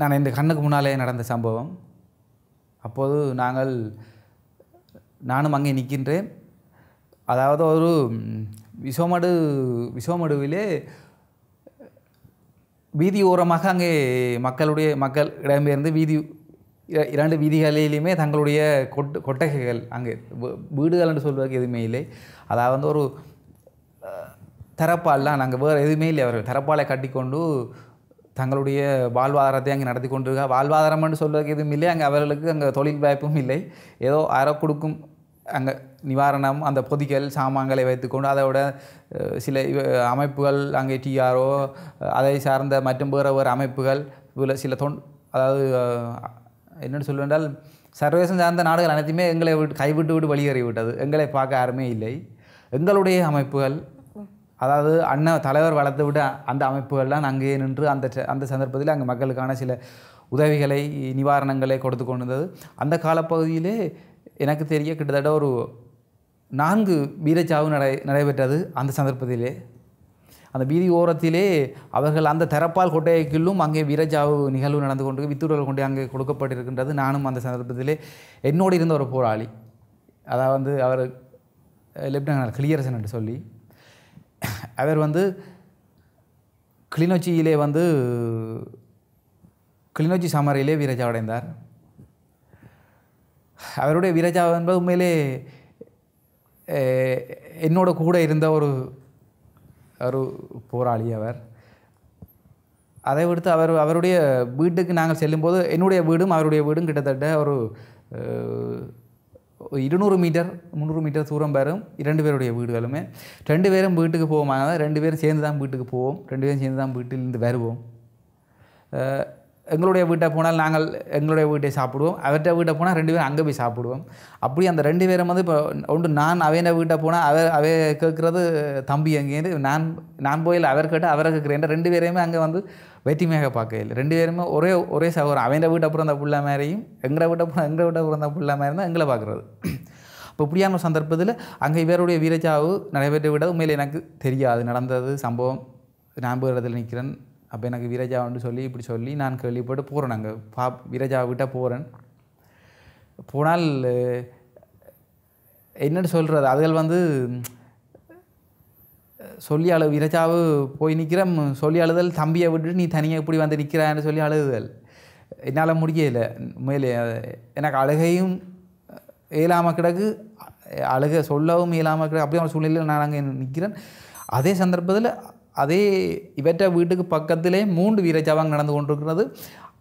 நான் இந்த கண்ணுக்கு முன்னாலே நடந்த சம்பவம். அப்போது நானும் அங்கே நிற்கின்றேன். அதாவது ஒரு விசோமடுவிலே வீதி ஓரமாக அங்கே மக்கள் இடம்பெயர்ந்து இரண்டு வீதிகளிலுமே தங்களுடைய கொட்டகைகள், அங்கே வீடுகள் என்று சொல்வதற்கு எதுவுமே இல்லை. அதாவது ஒரு தரப்பால்லாம் நாங்கள் வேறு எதுவுமே இல்லை, அவர்கள் தரப்பாலை கட்டிக்கொண்டு தங்களுடைய வாழ்வாதாரத்தை அங்கே நடத்தி கொண்டிருக்க, வாழ்வாதாரம் என்று சொல்வதற்கு எதுவும் இல்லை. அங்கே அவர்களுக்கு அங்கே தொழில் வாய்ப்பும் இல்லை. ஏதோ அற கொடுக்கும் அங்கே நிவாரணம், அந்த பொதிகள் சாமான்களை வைத்துக்கொண்டு அதோட சில அமைப்புகள், அங்கே டிஆர்ஓ அதை சார்ந்த மற்றும் வேறு அமைப்புகள், சில அதாவது என்னென்னு சொல்லுவென்றால் சர்வேசம் சார்ந்த நாடுகள் அனைத்துமே எங்களை கைவிட்டு வெளியேறிவிட்டது. எங்களை பார்க்க யாருமே இல்லை. எங்களுடைய அமைப்புகள், அதாவது அண்ணன் தலைவர் வளர்த்து விட்டு அந்த அமைப்புகள்லாம் அங்கே நின்று அந்த சந்தர்ப்பத்தில் அங்கே மக்களுக்கான சில உதவிகளை, நிவாரணங்களை கொடுத்து கொண்டிருந்தது. அந்த காலப்பகுதியிலே எனக்கு தெரிய கிட்டத்தட்ட ஒரு 4 வீரச்சாவு நடைபெற்றது அந்த சந்தர்ப்பத்திலே. அந்த வீதி ஓரத்திலே அவர்கள் அந்த தரப்பால் கொட்டைக்குள்ளும் அங்கே வீரச்சாவு நிகழ்வு நடந்து கொண்டு வித்துடல் கொண்டு அங்கே கொடுக்கப்பட்டிருக்கின்றது. நானும் அந்த சந்தர்ப்பத்திலே என்னோடு இருந்த ஒரு போராளி, அதாவது வந்து அவர் லெப்டினன்ட் கிளியரசன் என்று சொல்லி, அவர் வந்து கிளிநொச்சியிலே வந்து கிளிநொச்சி சமரிலே வீரச்சாவடைந்தார். அவருடைய வீரச்சாவு என்பது உண்மையிலே என்னோட கூட இருந்த ஒரு போராளி அவர். அதை விடுத்து அவருடைய வீட்டுக்கு நாங்கள் செல்லும்போது என்னுடைய வீடும் அவருடைய வீடும் கிட்டத்தட்ட ஒரு 200 மீட்டர் 300 மீட்டர் தூரம் வரும். 2 பேருடைய வீடுகளுமே 2 பேரும் வீட்டுக்கு போவோம். ஆனால் 2 பேரும் சேர்ந்து தான் வீட்டுக்கு போவோம். 2 பேரும் சேர்ந்து தான் வீட்டிலிருந்து வருவோம். எங்களுடைய வீட்டை போனால் நாங்கள் எங்களுடைய வீட்டை சாப்பிடுவோம். அவர்கிட்ட வீட்டை போனால் 2 பேரும் அங்கே போய் சாப்பிடுவோம். அப்படி அந்த 2 பேரும் வந்து இப்போ ஒன்று நான் அவனை வீட்டை போனால் அவ கேட்குறது தம்பி எங்கேருந்து, நான் போயில அவர் கேட்டால் அவரை கேட்குறேன். 2 பேரையுமே அங்கே வந்து வெற்றிமையாக பார்க்க இல்லை. 2 பேருமே ஒரே சகோதரம். அவன் வீட்டை பிறந்த பிள்ளை மாதிரியும் எங்களை வீட்டை பிறந்த பிள்ளை மாதிரி தான் எங்களை பார்க்குறது. இப்போ இப்படியான ஒரு சந்தர்ப்பத்தில் அங்கே இவருடைய வீரச்சாவு நடைபெற்று விட்டது. உண்மையில் எனக்கு தெரியாது நடந்தது சம்பவம். ஞாபக இடத்துல நிற்கிறேன். அப்போ எனக்கு வீரச்சாவுன்னு இப்படி சொல்லி நான் கேள்விப்பட்டு போகிறேன். அங்கே வீரச்சாவை விட்டால் போனால் என்னென்னு சொல்கிறது, அதுகள் வந்து சொல்லி வீரச்சாவு போய் நிற்கிறேன் சொல்லி அழுதல், தம்பியை விட்டுட்டு நீ தனியாக இப்படி வந்து நிற்கிறான்னு சொல்லி அழுதுதல். என்னால் முடியலை. மேலே எனக்கு அழுகையும் இயலாமல் கிடக்கு, அழுகை சொல்லவும் இயலாமல் கிடக்கு. அப்படியே ஒரு சூழ்நிலையில் நான் அங்கே நிற்கிறேன். அதே சந்தர்ப்பத்தில் அதே இவற்றை வீட்டுக்கு பக்கத்திலே 3 வீரச்சாவாங்க நடந்து கொண்டிருக்கிறது.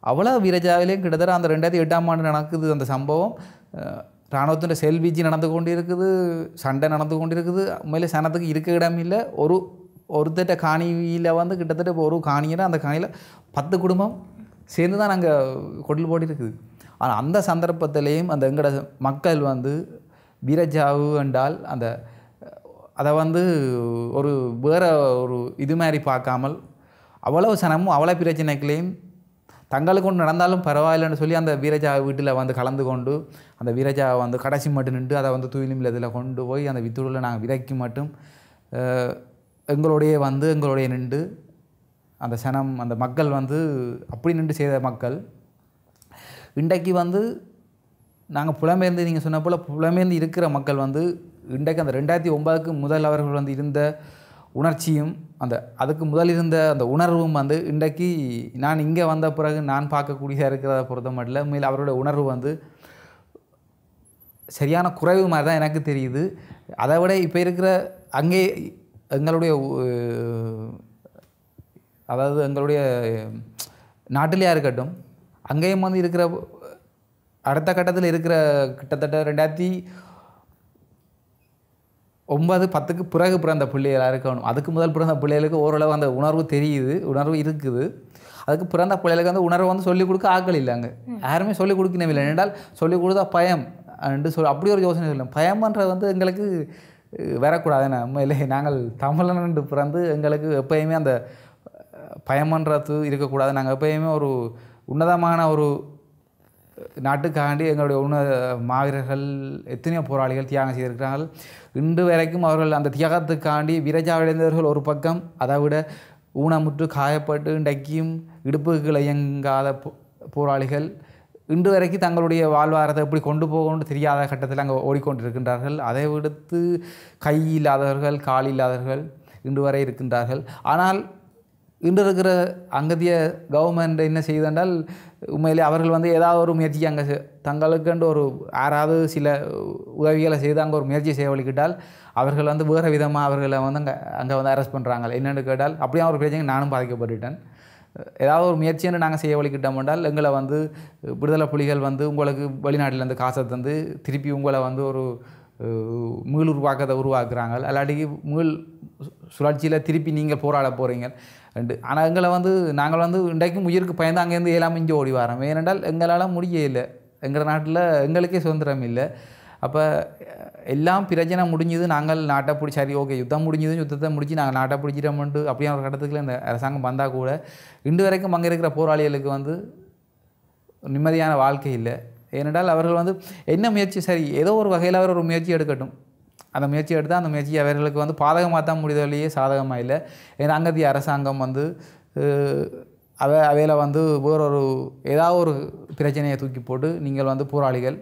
அவ்வளோ வீரச்சாவிலே கிட்டத்தட்ட அந்த 2008ஆம் ஆண்டு நடக்குது அந்த சம்பவம். இராணுவத்தின் செல்வீச்சு நடந்து கொண்டிருக்குது, சண்டை நடந்து கொண்டிருக்குது. உண்மையிலே சனத்துக்கு இருக்க இடமில்லை. ஒருத்தட்ட காணியில் வந்து கிட்டத்தட்ட ஒரு காணியில், அந்த காணியில் 10 குடும்பம் சேர்ந்து தான் நாங்கள் கொட்டில் போட்டிருக்குது. ஆனால் அந்த சந்தர்ப்பத்திலேயும் அந்த எங்கட மக்கள் வந்து வீரச்சாவு என்றால் அதை வந்து ஒரு வேறு ஒரு இது மாதிரி பார்க்காமல் அவ்வளவு சனமும் அவ்வளோ பிரச்சனைகளையும் தங்களுக்கு நடந்தாலும் பரவாயில்லைன்னு சொல்லி அந்த வீரஜா வீட்டில் வந்து கலந்து கொண்டு அந்த வீரஜா வந்து கடைசி மட்டும் நின்று அதை வந்து தூயிலும் இதில் கொண்டு போய் அந்த வித்துடலில் நாங்கள் விதைக்க மட்டும் எங்களுடைய வந்து எங்களுடைய நின்று அந்த சனம் அந்த மக்கள் வந்து அப்படி நின்று செய்த மக்கள் இன்றைக்கு வந்து நாங்கள் புலம்பெயர்ந்து நீங்கள் சொன்ன போல் புலம்பெயர்ந்து இருக்கிற மக்கள் வந்து இன்றைக்கு அந்த 2009க்கு முதல் அவர்கள் வந்து இருந்த உணர்ச்சியும் அந்த அதுக்கு முதல் இருந்த அந்த உணர்வும் வந்து இன்றைக்கு நான் இங்கே வந்த பிறகு நான் பார்க்கக்கூடிய இருக்கிறத பொறுத்த மட்டும் உண்மையில் அவருடைய உணர்வு வந்து சரியான குறைவு மாதிரி தான் எனக்கு தெரியுது. அதை விட இப்போ இருக்கிற அங்கே எங்களுடைய அதாவது எங்களுடைய நாட்டிலேயா இருக்கட்டும் அங்கேயும் வந்து இருக்கிற அடுத்த கட்டத்தில் இருக்கிற கிட்டத்தட்ட 2009, 10க்கு பிறகு பிறந்த பிள்ளைகளாக இருக்கணும். அதுக்கு முதல் பிறந்த பிள்ளைகளுக்கு ஓரளவு அந்த உணர்வு தெரியுது, உணர்வு இருக்குது. அதுக்கு பிறந்த பிள்ளைகளுக்கு அந்த உணர்வு வந்து சொல்லிக் கொடுக்க ஆக்கள் இல்லைங்க, யாருமே சொல்லிக் கொடுக்கணும் இல்லை. ஏனென்றால் சொல்லிக் கொடுத்தா பயம் என்று சொல் அப்படி ஒரு யோசனை இல்லை. பயம்ன்றது வந்து எங்களுக்கு வரக்கூடாது. ஏன்னா இல்லை, நாங்கள் தமிழன் என்று பிறந்து எங்களுக்கு எப்பயுமே அந்த பயமன்றது இருக்கக்கூடாது. நாங்கள் எப்பயுமே ஒரு உன்னதமான ஒரு நாட்டுக்காண்டி எங்களுடைய மாவீரர்கள் எத்தனையோ போராளிகள் தியாகம் செய்திருக்கிறார்கள். இன்று வரைக்கும் அவர்கள் அந்த தியாகத்துக்காண்டி விரஜாவிடைந்தவர்கள் ஒரு பக்கம், அதை விட ஊனமுற்று காயப்பட்டு இன்றைக்கும் இடுப்புகளை இயங்காத போராளிகள் இன்று வரைக்கும் தங்களுடைய வாழ்வாரத்தை எப்படி கொண்டு போகணும்னு தெரியாத கட்டத்தில் அங்கே ஓடிக்கொண்டிருக்கின்றார்கள். அதை விடுத்து கை இல்லாதவர்கள், கால் இல்லாதவர்கள் இன்று வரை இருக்கின்றார்கள். ஆனால் இன்று இருக்கிற அங்கத்திய கவர்மெண்ட் என்ன செய்தால் உண்மையிலே அவர்கள் வந்து ஏதாவது ஒரு முயற்சி அங்கே தங்களுக்குண்டு ஒரு யாராவது சில உதவிகளை செய்து அங்கே ஒரு முயற்சி செய்யவழிக்கிட்டால் அவர்கள் வந்து வேறு விதமாக அவர்களை வந்து அங்கே வந்து அரெஸ்ட் பண்ணுறாங்க. என்னென்னு கேட்டால் அப்படியே ஒரு பிரச்சனை நானும் பாதிக்கப்பட்டுவிட்டேன். ஏதாவது ஒரு முயற்சின்னு நாங்கள் செய்யவழிக்கிட்டோம் என்றால் எங்களை வந்து விடுதலை புலிகள் வந்து உங்களுக்கு வெளிநாட்டிலேருந்து காசை தந்து திருப்பி உங்களை வந்து ஒரு மீள் உருவாக்கத்தை உருவாக்குறாங்க. அல்லாட்டிக்கு மீள் சுழற்சியில் திருப்பி நீங்கள் போராட போகிறீங்க. ஆனால் எங்களை வந்து நாங்கள் வந்து இன்றைக்கும் உயிருக்கு பயந்து அங்கேருந்து எல்லாமே இங்கே ஓடி வரோம். ஏனென்றால் எங்களால் முடிய இல்லை, எங்கள் நாட்டில் எங்களுக்கே சுதந்திரம் இல்லை. அப்போ எல்லாம் பிரச்சனை முடிஞ்சது, நாங்கள் நாட்டை பிடிச்சி சரி ஓகே யுத்தம் முடிஞ்சது, யுத்தத்தை முடிச்சு நாங்கள் நாட்டை பிடிச்சிட்டோம்ட்டு அப்படியே ஒரு கட்டத்துக்குள்ள இந்த அரசாங்கம் வந்தால் கூட இன்று வரைக்கும் அங்கே இருக்கிற போராளிகளுக்கு வந்து நிம்மதியான வாழ்க்கை இல்லை. ஏனென்றால் அவர்கள் வந்து என்ன முயற்சி சரி ஏதோ ஒரு வகையில் அவர் ஒரு முயற்சி எடுக்கட்டும், அந்த முயற்சி எடுத்தால் அந்த முயற்சி அவர்களுக்கு வந்து பாதகமாக தான் முடியவில்லையே, சாதகமாக இல்லை. ஏன்னா அங்கத்திய அரசாங்கம் வந்து அவையில் வந்து வேறொரு ஏதாவது ஒரு பிரச்சனையை தூக்கி போட்டு நீங்கள் வந்து போராளிகள்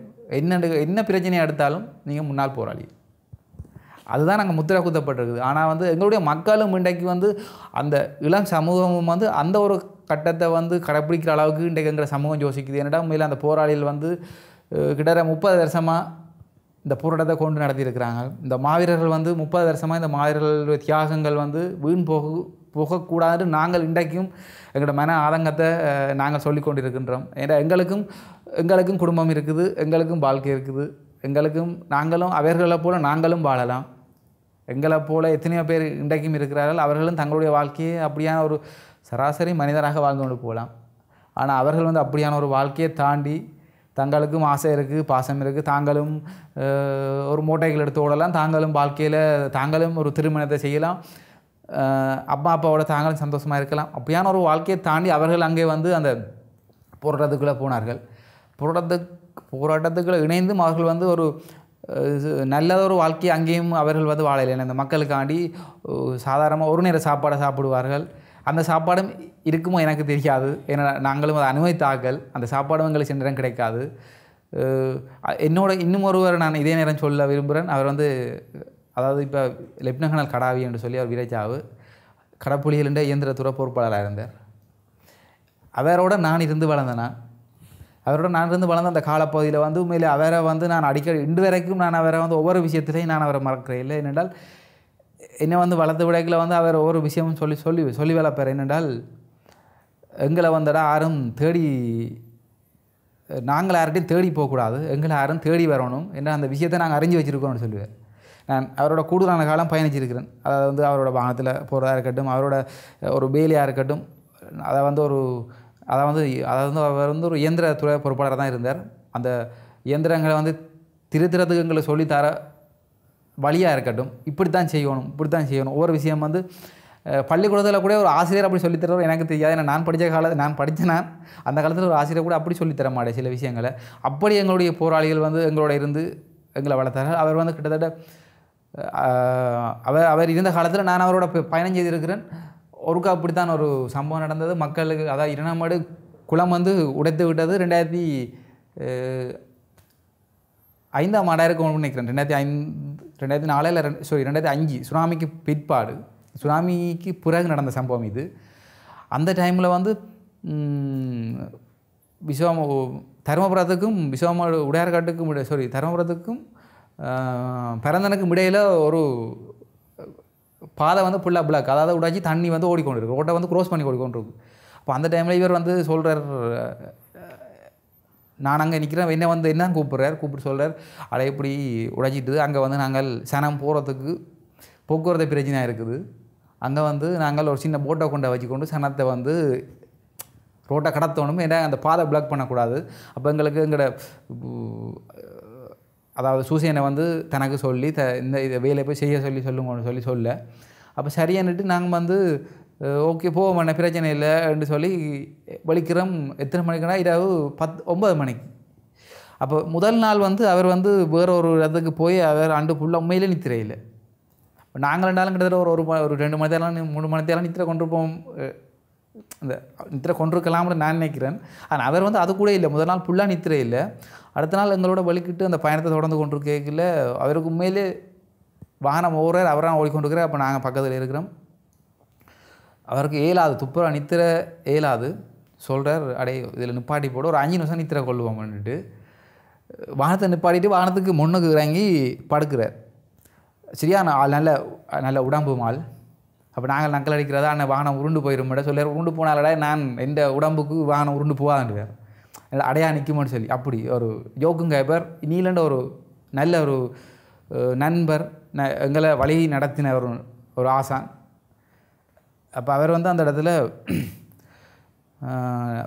என்ன பிரச்சனையை எடுத்தாலும் நீங்கள் முன்னாள் போராளி, அதுதான் நாங்கள் முத்திரை குத்தப்பட்டிருக்குது. ஆனால் வந்து எங்களுடைய மக்களும் இன்றைக்கு வந்து அந்த இளம் சமூகமும் வந்து அந்த ஒரு கட்டத்தை வந்து கடைப்பிடிக்கிற அளவுக்கு இன்றைக்கு எங்கிற சமூகம் யோசிக்குது. என்னடா உண்மையில் அந்த போராளிகள் வந்து கிட்டத்தட்ட 30 வருஷமாக இந்த போராட்டத்தை கொண்டு நடத்தியிருக்கிறாங்க. இந்த மாவீரர்கள் வந்து 30 வருஷமாக இந்த மாவீரர்களுடைய தியாகங்கள் வந்து வீண் போகக்கூடாதுன்னு நாங்கள் இன்றைக்கும் எங்களோட மன ஆதங்கத்தை நாங்கள் சொல்லிக்கொண்டு இருக்கின்றோம். ஏன்னா எங்களுக்கும் குடும்பம் இருக்குது, எங்களுக்கும் வாழ்க்கை இருக்குது, எங்களுக்கும் நாங்களும் அவர்களை போல் நாங்களும் வாழலாம். எங்களை போல் எத்தனையோ பேர் இன்றைக்கும் இருக்கிறார்கள், அவர்களும் தங்களுடைய வாழ்க்கையை அப்படியான ஒரு சராசரி மனிதராக வாழ்ந்து கொண்டு போகலாம். ஆனால் அவர்கள் வந்து அப்படியான ஒரு வாழ்க்கையை தாண்டி தங்களுக்கும் ஆசை இருக்குது, பாசம் இருக்குது, தாங்களும் ஒரு மூட்டைகள் எடுத்து ஓடலாம், தாங்களும் வாழ்க்கையில் தாங்களும் ஒரு திருமணத்தை செய்யலாம், அப்பா அப்பாவோட தாங்களும் சந்தோஷமாக இருக்கலாம். அப்படியான ஒரு வாழ்க்கையை தாண்டி அவர்கள் அங்கே வந்து அந்த போராட்டத்துக்குள்ளே போனார்கள். போராட்டத்துக்குள்ளே இணைந்தும் அவர்கள் வந்து ஒரு நல்லதொரு வாழ்க்கையை அங்கேயும் அவர்கள் வந்து வாழலை. அந்த மக்களுக்காண்டி சாதாரணமாக ஒரு நேர சாப்பாடை சாப்பிடுவார்கள். அந்த சாப்பாடும் இருக்குமோ எனக்கு தெரியாது, ஏன்னா நாங்களும் அதை அனுபவித்தாக்கள். அந்த சாப்பாடும் எங்களுக்கு சென்ற நேரம் கிடைக்காது. என்னோட இன்னும் ஒருவர் நான் இதே நேரம் சொல்ல விரும்புகிறேன். அவர் வந்து அதாவது இப்போ லெப்டினன்ட் கர்னல் கடாவி என்று சொல்லி அவர் வீரஜாவு கடற்புலிகளின் இயந்திரத்துறை பொறுப்பாளராக இருந்தார். அவரோட நான் இருந்து வளர்ந்தேனா அவரோட நான் இருந்து வளர்ந்த அந்த காலப்பகுதியில் வந்து உண்மையில் அவரை வந்து நான் அடிக்கடி இன்று வரைக்கும் நான் அவரை வந்து ஒவ்வொரு விஷயத்திலையும் நான் அவரை மறக்கிறேன். இல்லை என்னென்றால் என்னை வந்து வளர்த்த விடைக்கில் வந்து அவர் ஒவ்வொரு விஷயமும் சொல்லி சொல்லி சொல்லி வளர்ப்பார். என்னென்றால் எங்களை வந்தடா யாரும் தேடி நாங்கள் யார்கிட்டையும் தேடி போகக்கூடாது, எங்களை யாரும் தேடி வரணும் என்ற அந்த விஷயத்தை நாங்கள் அறிஞ்சு வச்சுருக்கோம்னு சொல்லுவேன். நான் அவரோட கூடுதலான காலம் பயணிச்சிருக்கிறேன். அதாவது வந்து அவரோட வாகனத்தில் போகிறதா இருக்கட்டும், அவரோட ஒரு வேலையாக இருக்கட்டும், அதை வந்து அவர் வந்து ஒரு இயந்திர துறை பொறுப்பாளராக தான் இருந்தார். அந்த இயந்திரங்களை வந்து திருத்துறதுக்கு எங்களை சொல்லித்தர வழியாக இருக்கட்டும், இப்படி தான் செய்யணும், ஒவ்வொரு விஷயம் வந்து பள்ளிக்கூடத்தில் கூட ஒரு ஆசிரியர் அப்படி சொல்லித் தருவார், எனக்கு தெரியாது. ஏன்னா நான் படித்த காலத்தில் நான் படித்தேன், அந்த காலத்தில் ஒரு ஆசிரியர் கூட அப்படி சொல்லித்தர மாட்டேன் சில விஷயங்களை. அப்படி எங்களுடைய போராளிகள் வந்து எங்களோட இருந்து எங்களை வளர்த்தார்கள். அவர் வந்து கிட்டத்தட்ட அவர் இருந்த காலத்தில் நான் அவரோட பயணம் செய்திருக்கிறேன். ஒருக்கா அப்படித்தான் ஒரு சம்பவம் நடந்தது. மக்களுக்கு அதாவது இரணமாடு குளம் வந்து உடைத்து விட்டது 2005 ஆம் ஆண்டாக இருக்கும் நினைக்கிறேன். 2005 சுனாமிக்கு பிற்பாடு, சுனாமிக்கு பிறகு நடந்த சம்பவம் இது. அந்த டைமில் வந்து தருமபுரத்துக்கும் உடையார்காட்டுக்கும் தருமபுரத்துக்கும் பரந்தனுக்கும் இடையில் ஒரு பாதை வந்து ஃபுல்லாக பிளாக், அதாவது உடைச்சி தண்ணி வந்து ஓடிக்கொண்டு இருக்குது, ரோட்டை வந்து க்ரோஸ் பண்ணி ஓடிக்கொண்டிருக்கு. அப்போ அந்த டைமில் இவர் வந்து சொல்கிறார், நான் அங்கே நிற்கிறேன், என்ன வந்து என்ன கூப்பிட்றார், கூப்பிட்டு சொல்கிறார், அதை எப்படி உடைச்சிட்டு அங்கே வந்து நாங்கள் சனம் போகிறதுக்கு போக்குவரத்து பிரச்சனையாக இருக்குது, அங்கே வந்து நாங்கள் ஒரு சின்ன போட்டை கொண்டை வச்சுக்கொண்டு சனத்தை வந்து ரோட்டை கடத்தணும், ஏன்னா அந்த பாதை பிளாக் பண்ணக்கூடாது. அப்போ எங்களுக்கு எங்களோட அதாவது சூசையனை வந்து தனக்கு சொல்லி இந்த இதை வேலையை போய் செய்ய சொல்லி சொல்லுங்கன்னு சொல்ல அப்போ சரியானுட்டு நாங்கள் வந்து ஓகே போவோம், பிரச்சனை இல்லைன்னு சொல்லி வலிக்கிறோம். எத்தனை மணிக்குன்னா இரவு 9 மணிக்கு. அப்போ முதல் நாள் வந்து அவர் வந்து வேறு ஒரு இடத்துக்கு போய் அவர் ஆண்டு ஃபுல்லாக உண்மையிலே நித்திரையில், நாங்கள் ரெண்டாலும் கிட்டத்தட்ட ஒரு ஒரு 2 மணி நேரம் 3 மணி நேரம் நித்திரை கொண்டு போவோம், அந்த நித்திரை கொண்டிருக்கலாம்னு நான் நினைக்கிறேன். ஆனால் அவர் வந்து அது கூட இல்லை, முதல் நாள் ஃபுல்லாக நித்திரை இல்லை. அடுத்த நாள் எங்களோட வலிக்கிட்டு அந்த பயணத்தை தொடர்ந்து கொண்டு கேட்கல, அவருக்கு உண்மையிலே வாகனம் ஓடுறார், அவராக ஓடிக்கொண்டிருக்கிறார். அப்போ நாங்கள் பக்கத்தில் இருக்கிறோம், அவருக்கு ஏலாது, துப்புரா நித்திரை ஏலாது. சொல்கிறார், அடே இதில் நிப்பாட்டி போட ஒரு 5 நிமிஷம் நித்திரை கொள்ளுவோம்னுட்டு வாகனத்தை நிப்பாட்டிட்டு வாகனத்துக்கு முன்னுக்கு இறங்கி படுக்கிறார். சரியா நல்ல நல்ல உடம்பு மால். அப்போ நாங்கள் நக்கல் அடிக்கிறதா, ஆனால் வாகனம் உருண்டு போயிடும் மேடம் சொல்லிடுற, உருண்டு போனாலடா நான் எந்த உடம்புக்கு வாகனம் உருண்டு போகாதுன்றார், அடையா நிற்குமான்னு சொல்லி அப்படி ஒரு ஜோக்கும் கேப்பர். நீலண்ட ஒரு நல்ல ஒரு நண்பர், எங்களை வழி நடத்தின ஒரு ஆசான். அப்போ அவர் வந்து அந்த இடத்துல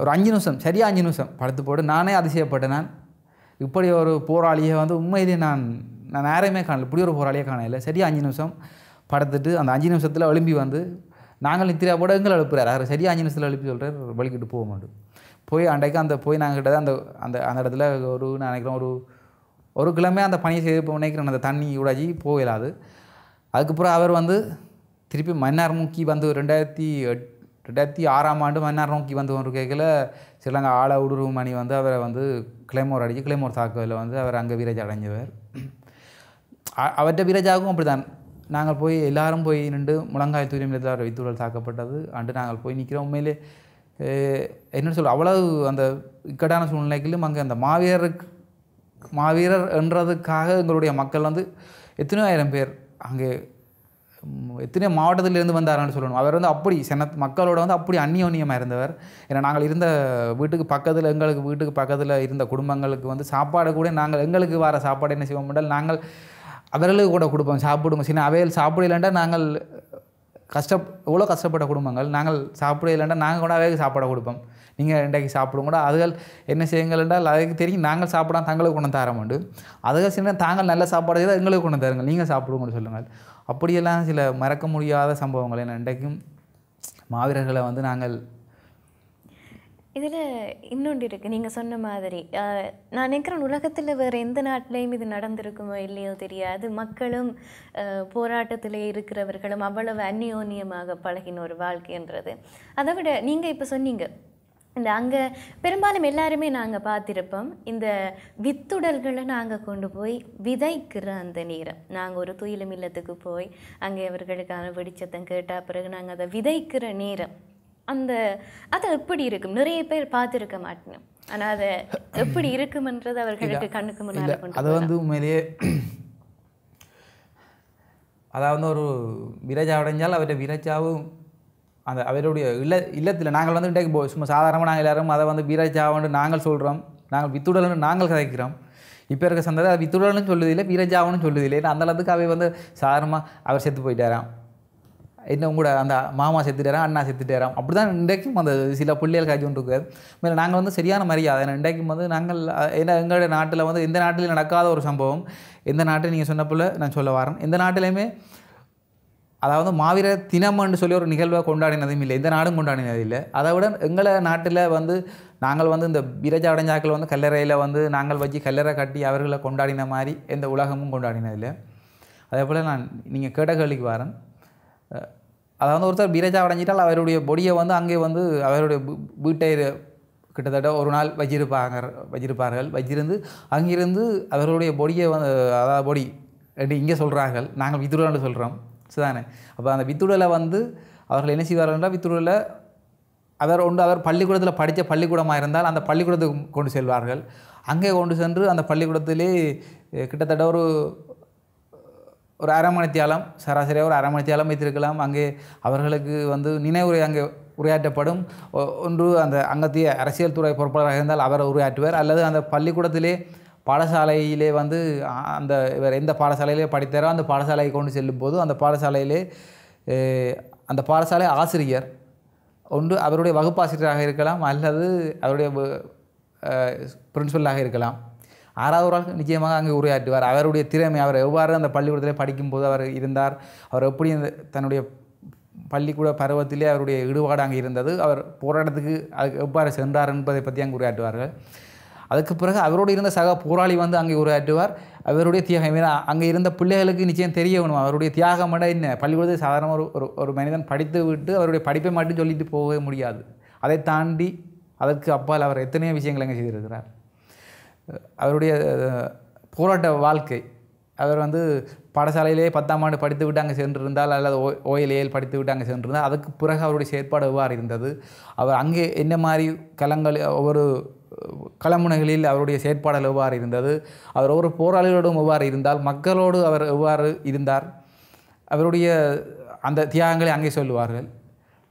ஒரு 5 நிமிஷம் சரியாக 5 நிமிஷம் படுத்து போட்டு நானே அதிசயப்பட்டேன். நான் இப்படி ஒரு போராளியை வந்து உண்மையிலேயே நான் நேரமே காணலை, இப்படி ஒரு போராளியே காணலை. சரியாக 5 நிமிஷம் படுத்துட்டு அந்த 5 நிமிஷத்தில் எழும்பி வந்து நாங்கள் நித்திரையா போட எங்களை எழுப்புறார். அவர் சரியாக 5 நிமிஷத்தில் எழுப்பி சொல்கிறார், வலிக்கிட்டு போக மாட்டோம். போய் அன்றைக்கு அந்த போய் நாங்கள் கிட்ட அந்த அந்த அந்த இடத்துல ஒரு நான் நினைக்கிறேன் ஒரு கிழமையாக அந்த பணியை செய்து நினைக்கிறேன், அந்த தண்ணி உடைச்சி போகலாது. அதுக்கப்புறம் அவர் வந்து திருப்பி மன்னார் நோக்கி வந்து 2006 ஆம் ஆண்டு மன்னார் நோக்கி வந்து ஒரு கேட்கல ஸ்ரீலங்கா ஆள உடுருவு மணி வந்து அவரை வந்து கிளைமோர் அடித்து கிளைமோர் தாக்குதலில் வந்து அவர் அங்கே வீரஜா அடைஞ்சவர். அவற்றை வீரஜாவுக்கும் அப்படி தான் நாங்கள் போய் எல்லாரும் போய் நின்று முழங்காய் தூரியம் எல்லாரும் வைத்துடல் தாக்கப்பட்டது அன்று நாங்கள் போய் நிற்கிறோம். உண்மையிலே என்னென்னு சொல்ல அவ்வளவு அந்த இக்கட்டான சூழ்நிலைகளிலும் அங்கே அந்த மாவீரர் என்றதுக்காக எங்களுடைய மக்கள் வந்து எத்தனையோ ஆயிரம் பேர் அங்கே எத்தனையோ மாவட்டத்திலேருந்து வந்தாரான்னு சொல்லணும். அவர் வந்து அப்படி மக்களோட வந்து அப்படி அந்நியோன்யமாக இருந்தவர். ஏன்னா நாங்கள் இருந்த வீட்டுக்கு பக்கத்தில் எங்களுக்கு வீட்டுக்கு பக்கத்தில் இருந்த குடும்பங்களுக்கு வந்து சாப்பாடு கூட நாங்கள் எங்களுக்கு வர சாப்பாடு என்ன செய்வோம் என்றால் நாங்கள் அவர்களுக்கு கூட கொடுப்போம், சாப்பிடுங்க சின்ன அவையில் சாப்பிடலாண்டா நாங்கள் எவ்வளோ கஷ்டப்பட்ட குடும்பங்கள், நாங்கள் சாப்பிட இல்லைண்டா நாங்கள் கூட அவைக்கு சாப்பாடை கொடுப்போம், நீங்கள் இன்றைக்கு சாப்பிடும் கூட அதுகள் என்ன செய்யுங்கள்ன்றால் அதுக்கு தெரியும் நாங்கள் சாப்பிடாம தங்களுக்கு கொண்டு தரமாண்டு, அதுகள் சின்ன தாங்கள் நல்ல சாப்பாடு செய்தால் எங்களுக்கு கொண்டு தருங்கள், நீங்கள் சாப்பிடுங்கன்னு சொல்லுங்கள். அப்படியெல்லாம் சில மறக்க முடியாத சம்பவங்கள் என்ன இன்றைக்கும் மாவீரர்களை வந்து நாங்கள். இதில் இன்னொன்று இருக்குது, நீங்கள் சொன்ன மாதிரி நான் நினைக்கிறேன் உலகத்தில் வேறு எந்த நாட்டிலையும் இது நடந்திருக்குமோ இல்லையோ தெரியாது, மக்களும் போராட்டத்தில் இருக்கிறவர்களும் அவ்வளவு அந்நியோன்யமாக பழகின ஒரு வாழ்க்கைன்றது. அதை விட நீங்கள் இப்போ சொன்னீங்க இந்த அங்கே பெரும்பாலும் எல்லாருமே நாங்கள் பார்த்துருப்போம் இந்த வித்துடல்களை நாங்கள் கொண்டு போய் விதைக்கிற அந்த நேரம், நாங்கள் ஒரு துயிலும் இல்லத்துக்கு போய் அங்கே இவர்களுக்கான வெடிச்சத்தம் கேட்டால் பிறகு நாங்கள் அதை விதைக்கிற நேரம் அந்த அது எப்படி இருக்கும் நிறைய பேர் பார்த்துருக்க மாட்டேன். ஆனால் அதை எப்படி இருக்கும்ன்றது அவர்களுக்கு கண்ணுக்கு முன்னாடி அதை வந்து உண்மையிலேயே அதாவது ஒரு விரஜா அடைஞ்சால் அவருடைய விரஜாவும் அந்த அவருடைய இல்லத்தில் நாங்கள் வந்து இன்றைக்கு சும்மா சாதாரணமாக நாங்கள் எல்லாரும் அதை வந்து வீரஜாவன்னு நாங்கள் சொல்கிறோம், நாங்கள் வித்துடல்னு நாங்கள் கதைக்கிறோம். இப்போ இருக்க சந்ததை அது வித்துடல்னு சொல்லுதில்லை, வீரஜாவன்னு சொல்லுதில்லை. ஏன்னா அந்த அளவுக்கு அவை வந்து சாதாரணமாக அவர் செத்து போயிட்டாராம், இன்னும் கூட அந்த மாமா செத்துட்டாராம், அண்ணா செத்துட்டாராம், அப்படி தான் இன்றைக்கும் அந்த சில பிள்ளைகள் காய்ச்சி ஒன்று இருக்காது. மேலே நாங்கள் வந்து சரியான மரியாதை இன்றைக்கும் வந்து நாங்கள் ஏன்னா எங்களுடைய நாட்டில் வந்து எந்த நாட்டிலையும் நடக்காத ஒரு சம்பவம் எந்த நாட்டில் நீங்கள் சொன்னப்போல் நான் சொல்ல வரேன், எந்த நாட்டிலையுமே அதாவது மாவீர தினம்னு சொல்லி ஒரு நிகழ்வை கொண்டாடினதும் இல்லை, இந்த நாடும் கொண்டாடினது இல்லை. அதை விட எங்களை நாட்டில் வந்து நாங்கள் வந்து இந்த பிரஜ அடைஞ்சாக்கள் வந்து கல்லறையில் வந்து நாங்கள் வச்சு கல்லறை கட்டி அவர்களை கொண்டாடின மாதிரி எந்த உலகமும் கொண்டாடினதில்லை. அதே போல் நான் நீங்கள் கேட்ட கேள்விக்கு வரேன். அதாவது ஒருத்தர் பிரஜா அடைஞ்சிட்டால் அவருடைய பொடியை வந்து அங்கே வந்து அவருடைய வீட்டை கிட்டத்தட்ட ஒரு நாள் வச்சிருப்பார்கள் வச்சிருந்து அங்கிருந்து அவர்களுடைய பொடியை வந்து அதாவது பொடி இங்கே சொல்கிறார்கள், நாங்கள் வித்துடலான்னு சொல்கிறோம், சரிதானே? அப்போ அந்த வித்துடலை வந்து அவர்கள் என்ன செய்வார்கள்னா, வித்துடலை அவர் ஒன்று அவர் பள்ளிக்கூடத்தில் படித்த பள்ளிக்கூடமாக இருந்தால் அந்த பள்ளிக்கூடத்துக்கு கொண்டு செல்வார்கள். அங்கே கொண்டு சென்று அந்த பள்ளிக்கூடத்திலே கிட்டத்தட்ட ஒரு அரமணித்தியாலம், சராசரியாக ஒரு அரமணித்தியாலம் வைத்திருக்கலாம். அங்கே அவர்களுக்கு வந்து நினைவுரை அங்கே உரையாற்றப்படும். ஒன்று அந்த அங்கத்திய அரசியல் துறை பொறுப்பாளராக இருந்தால் அவரை உரையாற்றுவார், அல்லது அந்த பள்ளிக்கூடத்திலே பாடசாலையிலே வந்து அந்த இவர் எந்த பாடசாலையிலே படித்தாரோ அந்த பாடசாலையை கொண்டு செல்லும் போது அந்த பாடசாலையிலே அந்த பாடசாலை ஆசிரியர் ஒன்று அவருடைய வகுப்பாசிரியராக இருக்கலாம், அல்லது அவருடைய பிரின்சிபலாக இருக்கலாம். ஆறாவது ஒரு ஆள் நிச்சயமாக அங்கே உரையாற்றுவார். அவருடைய திறமை, அவர் எவ்வாறு அந்த பள்ளிக்கூடத்திலே படிக்கும்போது அவர் இருந்தார், அவர் எப்படி தன்னுடைய பள்ளிக்கூட பருவத்திலே அவருடைய ஈடுபாடு அங்கே இருந்தது, அவர் போராட்டத்துக்கு அதுக்கு எவ்வாறு சென்றார் என்பதை பற்றி அங்கே உரையாற்றுவார்கள். அதுக்கு பிறகு அவரோடு இருந்த சக போராளி வந்து அங்கே உரையாற்றுவார் அவருடைய தியாகம். ஏன்னா அங்கே இருந்த பிள்ளைகளுக்கு நிச்சயம் தெரிய வேணும் அவருடைய தியாகம் என்ன. பள்ளிக்கூடத்தில் சாதாரண ஒரு மனிதன் படித்து விட்டு அவருடைய படிப்பை மட்டும் சொல்லிட்டு போகவே முடியாது. அதை தாண்டி அதற்கு அப்பால் அவர் எத்தனையோ விஷயங்கள் அங்கே செய்திருக்கிறார். அவருடைய போராட்ட வாழ்க்கை, அவர் வந்து பாடசாலையிலேயே 10ஆம் ஆண்டு படித்து விட்டு அங்கே சென்றிருந்தால், அல்லது ஓயிலேயில் படித்து விட்டு அங்கே சென்றிருந்தால் அதுக்கு பிறகு அவருடைய செயற்பாடு எவ்வாறு இருந்தது, அவர் அங்கே என்ன மாதிரி களங்கள் ஒவ்வொரு களமுனைகளில் அவருடைய செயற்பாடு எவ்வாறு இருந்தது, அவர் ஒவ்வொரு போராளிகளோடும் எவ்வாறு இருந்தால், மக்களோடு அவர் எவ்வாறு இருந்தார், அவருடைய அந்த தியாகங்களை அங்கே சொல்லுவார்கள்.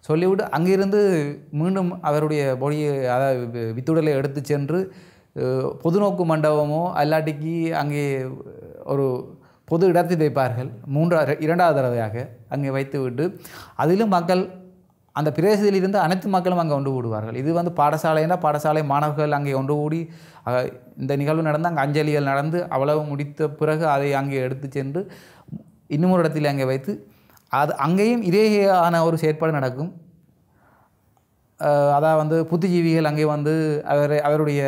சொல்லிவிட்டு அங்கிருந்து மீண்டும் அவருடைய பொடியை அதாவது வித்துடலை எடுத்து சென்று பொதுநோக்கு மண்டபமோ அல்லாட்டிக்கு அங்கே ஒரு பொது இடத்தில் வைப்பார்கள். இரண்டாவது தடவையாக அங்கே வைத்துவிட்டு அதிலும் மக்கள் அந்த பிரதேசத்தில் இருந்து அனைத்து மக்களும் அங்கே ஒன்று கூடுவார்கள். இது வந்து பாடசாலைன்னா பாடசாலை மாணவர்கள் அங்கே ஒன்று கூடி இந்த நிகழ்வு நடந்து அங்கே அஞ்சலிகள் நடந்து அவ்வளவு முடித்த பிறகு அதை அங்கே எடுத்து சென்று இன்னும் ஒரு இடத்தில் அங்கே வைத்து அது அங்கேயும் இதேயான ஒரு செயற்பாடு நடக்கும். அதாவது வந்து புத்திஜீவிகள் அங்கே வந்து அவருடைய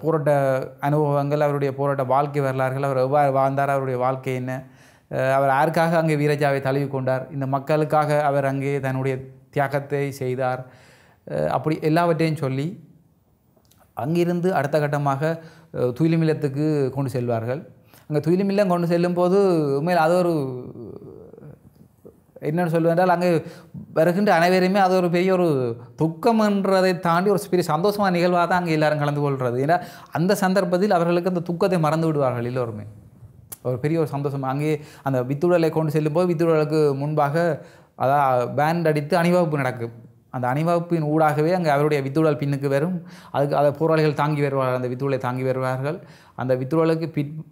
போராட்ட அனுபவங்கள், அவருடைய போராட்ட வாழ்க்கை வரலாறுகள், அவர் எவ்வாறு வாழ்ந்தார், அவருடைய வாழ்க்கை என்ன, அவர் யாருக்காக அங்கே வீரஜாவை தழுவி கொண்டார், இந்த மக்களுக்காக அவர் அங்கே தன்னுடைய தியாகத்தை செய்தார், அப்படி எல்லாவற்றையும் சொல்லி அங்கிருந்து அடுத்த கட்டமாக துயிலுமில்லத்துக்கு கொண்டு செல்வார்கள். அங்கே துயிலுமில்லம் கொண்டு செல்லும்போது உண்மையில் அது ஒரு என்னென்னு சொல்லுவென்றால் அங்கே வருகின்ற அனைவருமே அது ஒரு பெரிய ஒரு துக்கம் என்றதை தாண்டி ஒரு பெரிய சந்தோஷமான நிகழ்வாக தான் அங்கே எல்லோரும் கலந்து கொள்கிறது. ஏன்னா அந்த சந்தர்ப்பத்தில் அவர்களுக்கு அந்த துக்கத்தை மறந்து விடுவார்கள் எல்லோருமே. ஒரு பெரிய ஒரு சந்தோஷம். அங்கே அந்த வித்துடலை கொண்டு செல்லும்போது வித்துடலுக்கு முன்பாக அதான் பேண்ட் அடித்து அணிவகுப்பு நடக்கும். அந்த அணிவகுப்பின் ஊடாகவே அங்கே அவருடைய வித்துடல் பின்னுக்கு வரும். அதுக்கு அதை போராளிகள் தாங்கி வருவார்கள், அந்த வித்துடலை தாங்கி வருவார்கள். அந்த வித்துடலுக்கு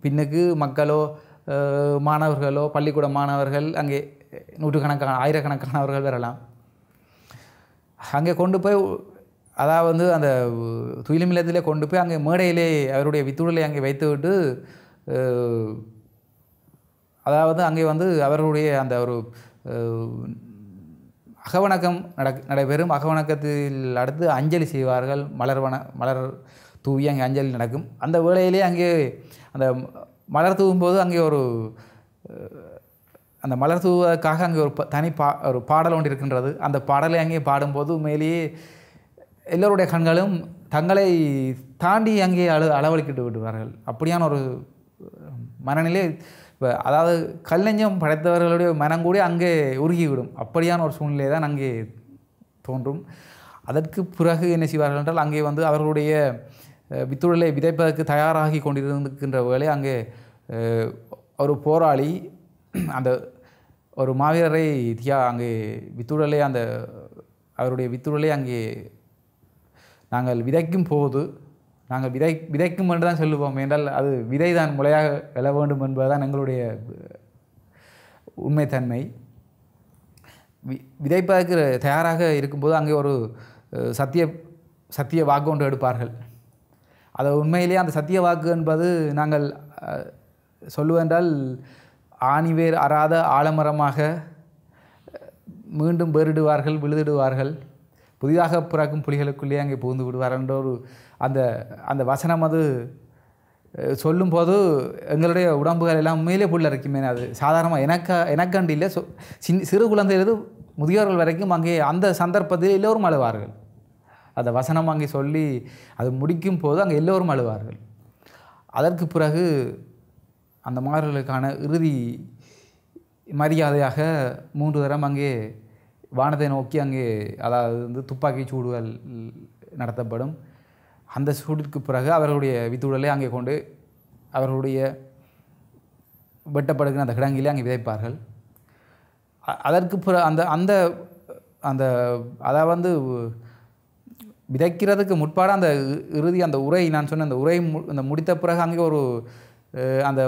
பின்னுக்கு மக்களோ மாணவர்களோ பள்ளிக்கூட மாணவர்கள் அங்கே நூற்றுக்கணக்கான ஆயிரக்கணக்கானவர்கள் வரலாம். அங்கே கொண்டு போய் அதாவது வந்து அந்த துயிலுமில்லத்திலே கொண்டு போய் அங்கே மேடையிலே அவருடைய வித்துடலை அங்கே வைத்துவிட்டு அதாவது அங்கே வந்து அவர்களுடைய அந்த ஒரு அகவணக்கம் நடைபெறும். அகவணக்கத்தில் அடுத்து அஞ்சலி செய்வார்கள். மலர் தூவி அங்கே அஞ்சலி நடக்கும். அந்த வேளையிலே அங்கே அந்த மலர் தூவும்போது அங்கே ஒரு அந்த மலர் தூவுவதற்காக அங்கே ஒரு தனி ஒரு பாடல் ஒன்று இருக்கின்றது. அந்த பாடலை அங்கே பாடும்போது மேலேயே எல்லோருடைய கண்களும் தங்களை தாண்டி அங்கே அளவழிக்கிட்டு விடுவார்கள். அப்படியான ஒரு மனநிலை, அதாவது கல்லஞ்சம் படைத்தவர்களுடைய மனம் கூட அங்கே உருகிவிடும். அப்படியான ஒரு சூழ்நிலை தான் அங்கே தோன்றும். அதற்கு பிறகு என்ன செய்வார்கள் என்றால் அங்கே வந்து அவர்களுடைய வித்துடலை விதைப்பதற்கு தயாராகி கொண்டிருக்கின்ற வேலை அங்கே ஒரு போராளி அந்த ஒரு மாவீரரை அங்கே வித்துடலை அந்த அவருடைய வித்துடலை அங்கே நாங்கள் விதைக்கும் போது நாங்கள் விதைக்கும் என்று தான் சொல்லுவோம். என்றால் அது விதை தான் முறையாக விழ வேண்டும் என்பதுதான் எங்களுடைய உண்மைத்தன்மை. விதைப்பதற்கு தயாராக இருக்கும்போது அங்கே ஒரு சத்திய வாக்கு ஒன்று எடுப்பார்கள். அது உண்மையிலேயே அந்த சத்திய வாக்கு என்பது நாங்கள் சொல்லுவென்றால் ஆணிவேர் அறாத ஆலமரமாக மீண்டும் வேறிடுவார்கள், விழுதிடுவார்கள். புதிதாக பிறக்கும் புலிகளுக்குள்ளேயே அங்கே புகுந்து விடுவார்கள் என்ற ஒரு அந்த அந்த வசனம் அது சொல்லும்போது எங்களுடைய உடம்புகள் எல்லாம் உண்மையிலே புள்ள இருக்குமே. அது சாதாரணமாக எனக்கண்டு இல்லை, சிறு குழந்தையிலிருந்து முதியோர்கள் வரைக்கும் அங்கே அந்த சந்தர்ப்பத்தில் எல்லோரும் அழுவார்கள். அந்த வசனம் அங்கே சொல்லி அது முடிக்கும் போது அங்கே எல்லோரும் அழுவார்கள். அதற்கு பிறகு அந்த மார்களுக்கான இறுதி மரியாதையாக 3 தரம் அங்கே வானத்தை நோக்கி அங்கே அதாவது வந்து துப்பாக்கி சூடுகள் நடத்தப்படும். அந்த சூடிற்கு பிறகு அவர்களுடைய வித்துடலை அங்கே கொண்டு அவர்களுடைய வெட்டப்படுகிற அந்த கிடங்கிலே அங்கே விதைப்பார்கள். அதற்கு பிற அந்த அந்த அந்த அதை வந்து விதைக்கிறதுக்கு முற்பாடு அந்த இறுதி அந்த உரை நான் சொன்ன அந்த உரை அந்த முடித்த பிறகு அங்கே ஒரு அந்த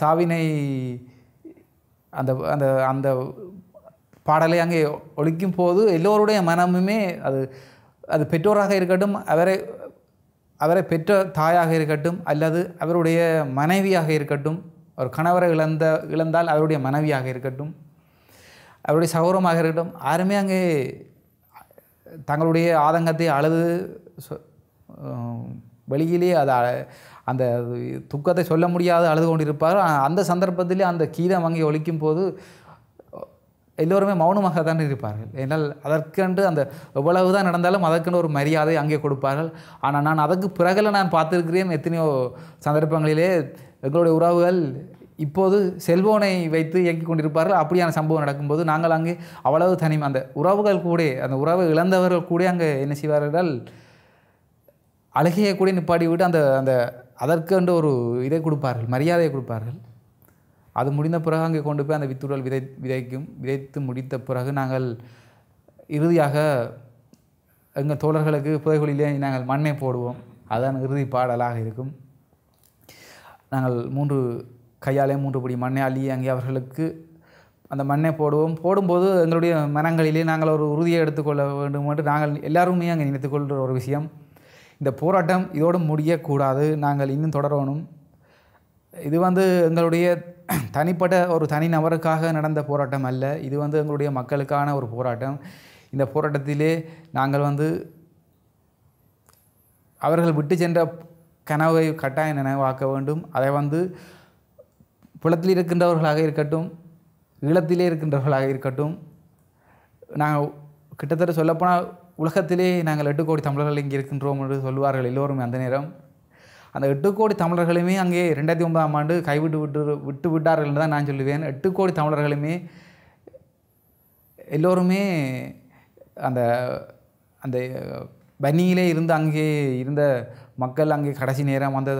சாவினை அந்த அந்த அந்த பாடலை அங்கே ஒழிக்கும் போது எல்லோருடைய மனமுமே அது அது பெற்றோராக இருக்கட்டும், அவரை பெற்ற தாயாக இருக்கட்டும், அல்லது அவருடைய மனைவியாக இருக்கட்டும், அவர் கணவரை இழந்தால் அவருடைய மனைவியாக இருக்கட்டும், அவருடைய சகோதரமாக இருக்கட்டும், யாருமே அங்கே தங்களுடைய ஆதங்கத்தை அழுது வெளியிலே அதை அந்த துக்கத்தை சொல்ல முடியாது அழுது கொண்டிருப்பார். அந்த சந்தர்ப்பத்திலே அந்த கீதம் அங்கே ஒலிக்கும் போது எல்லோருமே மௌனமாக தான் இருப்பார்கள். ஏனால் அதற்கென்று அந்த எவ்வளவு தான் நடந்தாலும் அதற்கென்று ஒரு மரியாதை அங்கே கொடுப்பார்கள். ஆனால் நான் அதற்கு பிறகுல நான் பார்த்துருக்கிறேன் எத்தனையோ சந்தர்ப்பங்களிலே எங்களுடைய உறவுகள் இப்போது செல்போனை வைத்து இயக்கி கொண்டிருப்பார்கள். அப்படியான சம்பவம் நடக்கும்போது நாங்கள் அங்கே அவ்வளவு தனிமை அந்த உறவுகள் கூட அந்த உறவை இழந்தவர்கள் கூட அங்கே என்ன செய்வார்கள், அழுகையை கூட நிப்பாடி விட்டு அந்த அந்த அதற்கென்று ஒரு இதை கொடுப்பார்கள், மரியாதையை கொடுப்பார்கள். அது முடிந்த பிறகு அங்கே கொண்டு போய் அந்த வித்துடல் விதைத்து முடித்த பிறகு நாங்கள் இறுதியாக எங்கள் தோழர்களுக்கு புதைகுழியிலே நாங்கள் மண்ணை போடுவோம். அதுதான் இறுதி பாடலாக இருக்கும். நாங்கள் 3 கையாலே 3 படி மண்ணை அள்ளி அங்கே அவர்களுக்கு அந்த மண்ணை போடுவோம். போடும்போது எங்களுடைய மனங்களிலே நாங்கள் ஒரு உறுதியை எடுத்துக்கொள்ள வேண்டும் என்று நாங்கள் எல்லாருமே அங்கே நினைத்துக்கொள்கிற ஒரு விஷயம், இந்த போராட்டம் இதோடு முடியக்கூடாது, நாங்கள் இன்னும் தொடரணும். இது வந்து எங்களுடைய தனிப்பட்ட ஒரு தனி நபருக்காக நடந்த போராட்டம் அல்ல, இது வந்து எங்களுடைய மக்களுக்கான ஒரு போராட்டம். இந்த போராட்டத்திலே நாங்கள் வந்து அவர்கள் விட்டு சென்ற கனவை கட்டாயம் நினைவாக்க வேண்டும். அதை வந்து புலத்தில் இருக்கின்றவர்களாக இருக்கட்டும், ஈழத்திலே இருக்கின்றவர்களாக இருக்கட்டும், நாங்கள் கிட்டத்தட்ட சொல்லப்போனால் உலகத்திலே நாங்கள் 8 கோடி தமிழர்கள் இங்கே இருக்கின்றோம் என்று சொல்லுவார்கள் எல்லோருமே. அந்த நேரம் அந்த 8 கோடி தமிழர்களுமே அங்கே 2009ஆம் ஆண்டு கைவிட்டு விட்டார்கள் என்று தான் நான் சொல்லுவேன். 8 கோடி தமிழர்களுமே எல்லோருமே அந்த அந்த பனியிலே இருந்து அங்கே இருந்த மக்கள் அங்கே கடைசி நேரம் அந்த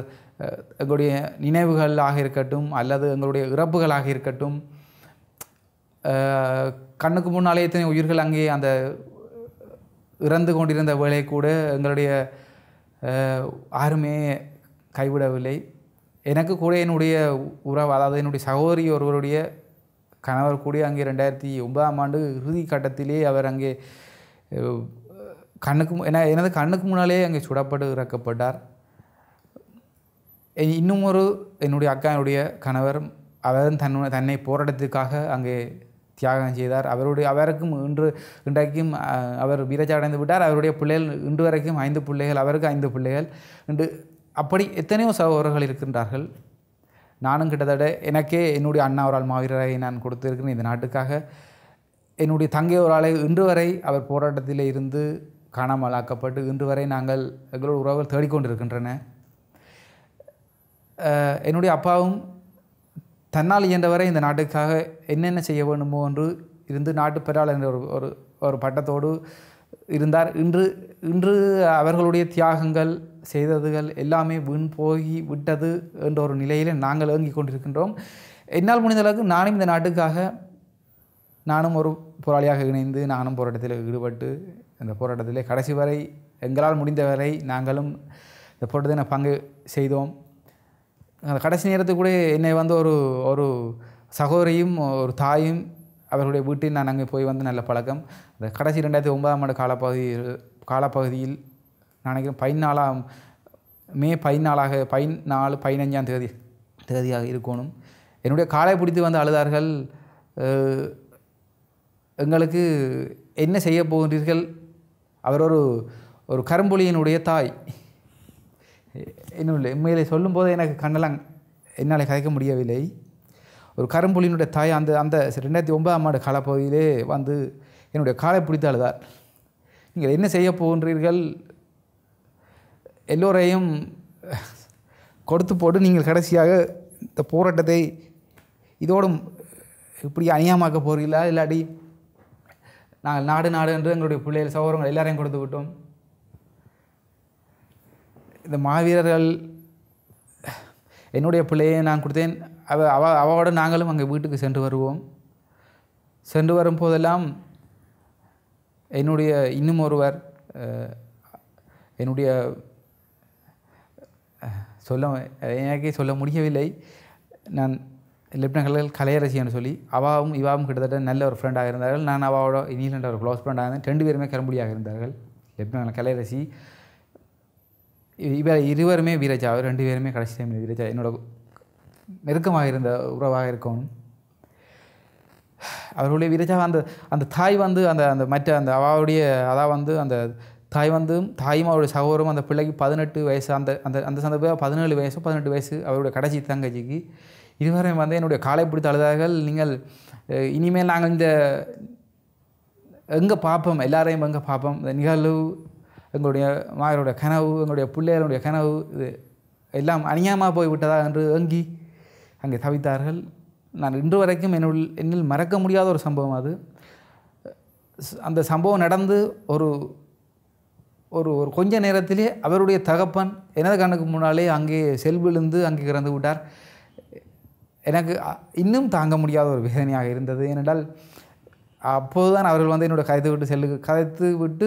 எங்களுடைய நினைவுகளாக இருக்கட்டும், அல்லது எங்களுடைய இறப்புகளாக இருக்கட்டும், கண்ணுக்கு முன்னாலே எத்தனை உயிர்கள் அங்கே அந்த இறந்து கொண்டிருந்த வேலை கூட எங்களுடைய யாருமே கைவிடவில்லை. எனக்கு கூட என்னுடைய உறவு, அதாவது என்னுடைய சகோதரி ஒருவருடைய கணவர் கூட அங்கே 2009ஆம் ஆண்டு இறுதி கட்டத்திலே அவர் அங்கே எனது கண்ணுக்கு முன்னாலே அங்கே சுடப்பட்டு இறக்கப்பட்டார். இன்னும் ஒரு என்னுடைய அக்காவுடைய கணவர், அவரும் தன்னை போராட்டத்திற்காக அங்கே தியாகம் செய்தார். அவருக்கும் இன்றைக்கும் அவர் வீரச்சி அடைந்து விட்டார். அவருடைய பிள்ளைகள் இன்று வரைக்கும் 5 பிள்ளைகள், அவருக்கு 5 பிள்ளைகள். இன்று அப்படி எத்தனையோ சகோதரர்கள் இருக்கின்றார்கள். நானும் கிட்டத்தட்ட எனக்கே என்னுடைய அண்ணா ஒரு ஆள் மாவீரரை நான் கொடுத்துருக்கிறேன் இந்த நாட்டுக்காக. என்னுடைய தங்கை ஒரு ஆளை இன்று வரை அவர் போராட்டத்தில் இருந்து காணாமலாக்கப்பட்டு இன்று வரை நாங்கள் எங்களோட உறவுகள் தேடிக்கொண்டிருக்கின்றன. என்னுடைய அப்பாவும் தன்னால் இயன்றவரை இந்த நாட்டுக்காக என்னென்ன செய்ய வேண்டுமோ என்று இருந்து நாட்டு பெறாளர் என்ற ஒரு ஒரு பட்டத்தோடு இருந்தார். இன்று அவர்களுடைய தியாகங்கள் செய்ததுகள் எல்லாமே வீண் போகி விட்டது என்ற ஒரு நிலையில் நாங்கள் ஏங்கிக் கொண்டிருக்கின்றோம். என்னால் முடிந்தளவுக்கு நானும் இந்த நாட்டுக்காக நானும் ஒரு போராளியாக இணைந்து நானும் போராட்டத்தில் ஈடுபட்டு இந்த போராட்டத்திலே கடைசி வரை எங்களால் முடிந்தவரை நாங்களும் இந்த போராட்டத்தில் பங்கு செய்தோம். அந்த கடைசி நேரத்துக்கு கூட என்னை வந்து ஒரு ஒரு சகோதரியும் ஒரு தாயும் அவர்களுடைய வீட்டில் நான் அங்கே போய் வந்து நல்ல பழக்கம். அந்த கடைசி 2009ஆம் ஆண்டு காலப்பகுதியில் நான் நினைக்கிறேன் 14 மே 14, 15, 15ஆம் தேதியாக இருக்கணும். என்னுடைய காலை பிடித்து வந்து அழுதார்கள். எங்களுக்கு என்ன செய்ய போகின்றீர்கள்? அவர் ஒரு கரும்புலியினுடைய தாய். என்னுடைய உண்மையிலே சொல்லும்போது எனக்கு கண்ணெல்லாம் என்னால் கதைக்க முடியவில்லை. ஒரு கரும்புலியினுடைய தாய் அந்த அந்த 2009ஆம் ஆண்டு காலப்பகுதியிலே வந்து என்னுடைய காலை பிடித்து அழுதார். நீங்கள் என்ன செய்ய போகின்றீர்கள்? எல்லோரையும் கொடுத்து போட்டு நீங்கள் கடைசியாக இந்த போராட்டத்தை இதோடும் இப்படி அநியாயமாக்க போகிறீங்களா? இல்லாட்டி நாங்கள் நாடு நாடு என்று எங்களுடைய பிள்ளைகள் சகோதரங்கள் எல்லாரையும் கொடுத்து விட்டோம். இந்த மாவீரர்கள் என்னுடைய பிள்ளையை நான் கொடுத்தேன். அவளோட நாங்களும் அங்கே வீட்டுக்கு சென்று வருவோம். சென்று வரும்போதெல்லாம் என்னுடைய இன்னும் ஒருவர் என்னுடைய எனக்கே சொல்ல முடியவில்லை. நான் லெப்டினல் கலையரசின்னு சொல்லி அவாவும் இவாவும் கிட்டத்தட்ட நல்ல ஒரு ஃப்ரெண்டாக இருந்தார்கள். நான் அவாவோட இனியிலண்ட ஒரு க்ளோஸ் ஃப்ரெண்டாக இருந்தேன். 2 பேருமே கரும்புலியாக இருந்தார்கள். லெப்டினல் கலையரசி இருவருமே வீரஜா. 2 பேருமே கடைசி டைமில் வீரஜா என்னோட நெருக்கமாக இருந்த உறவாக இருக்கணும். அவர்களுடைய வீரஜா அந்த அந்த தாய் வந்து அந்த அந்த மற்ற அந்த அவாவுடைய அதான் வந்து அந்த தாய் வந்து தாயும் அவருடைய சகோதரமும் அந்த பிள்ளைக்கு 18 வயசு அந்த அந்த அந்த சந்தர்ப்பம் 17 வயசோ 18 வயசு அவருடைய கடைசி தங்கச்சிக்கு. இதுவரை வந்து என்னுடைய காலை பிடித்து அழுதார்கள். நீங்கள் இனிமேல் நாங்கள் இந்த எங்கே பார்ப்போம், எல்லாரையும் எங்கே பார்ப்போம், இந்த நிகழ்வு எங்களுடைய மாவீரருடைய கனவு, எங்களுடைய பிள்ளைகளுடைய கனவு இது எல்லாம் அநியாயமாக போய்விட்டதா என்று ஏங்கி அங்கே தவித்தார்கள். நான் இன்று வரைக்கும் என்னில் மறக்க முடியாத ஒரு சம்பவம் அது. அந்த சம்பவம் நடந்து ஒரு ஒரு ஒரு கொஞ்ச நேரத்திலே அவருடைய தகப்பன் எனது கண்ணுக்கு முன்னாலே அங்கே செல்விழுந்து அங்கே இறந்து விட்டார். எனக்கு இன்னும் தாங்க முடியாத ஒரு வேதனையாக இருந்தது. ஏனென்றால் அப்போது தான் அவர்கள் வந்து என்னோட கதைத்து விட்டு கதைத்து விட்டு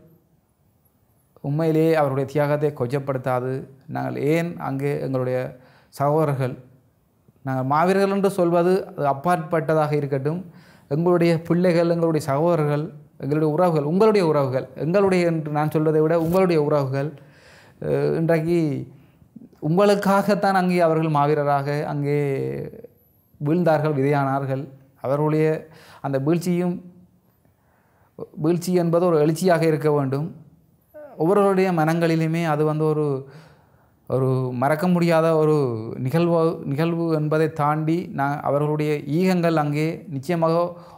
உண்மையிலே அவருடைய தியாகத்தை கொச்சப்படுத்தாது. நாங்கள் ஏன் அங்கே எங்களுடைய சகோதரர்கள் நாங்கள் மாவீரர்கள் என்று சொல்வது அது அப்பாற்பட்டதாக இருக்கட்டும், எங்களுடைய பிள்ளைகள் எங்களுடைய சகோதரர்கள் எங்களுடைய உறவுகள் உங்களுடைய உறவுகள் எங்களுடைய என்று நான் சொல்வதை விட உங்களுடைய உறவுகள் இன்றைக்கு உங்களுக்காகத்தான் அங்கே அவர்கள் மாவீரராக அங்கே வீழ்ந்தார்கள், விதையானார்கள். அவர்களுடைய அந்த வீழ்ச்சி என்பது ஒரு எழுச்சியாக இருக்க வேண்டும். ஒவ்வொருவருடைய மனங்களிலுமே அது வந்து ஒரு ஒரு மறக்க முடியாத ஒரு நிகழ்வு என்பதை தாண்டி நான் அவர்களுடைய ஈகங்கள் அங்கே நிச்சயமாக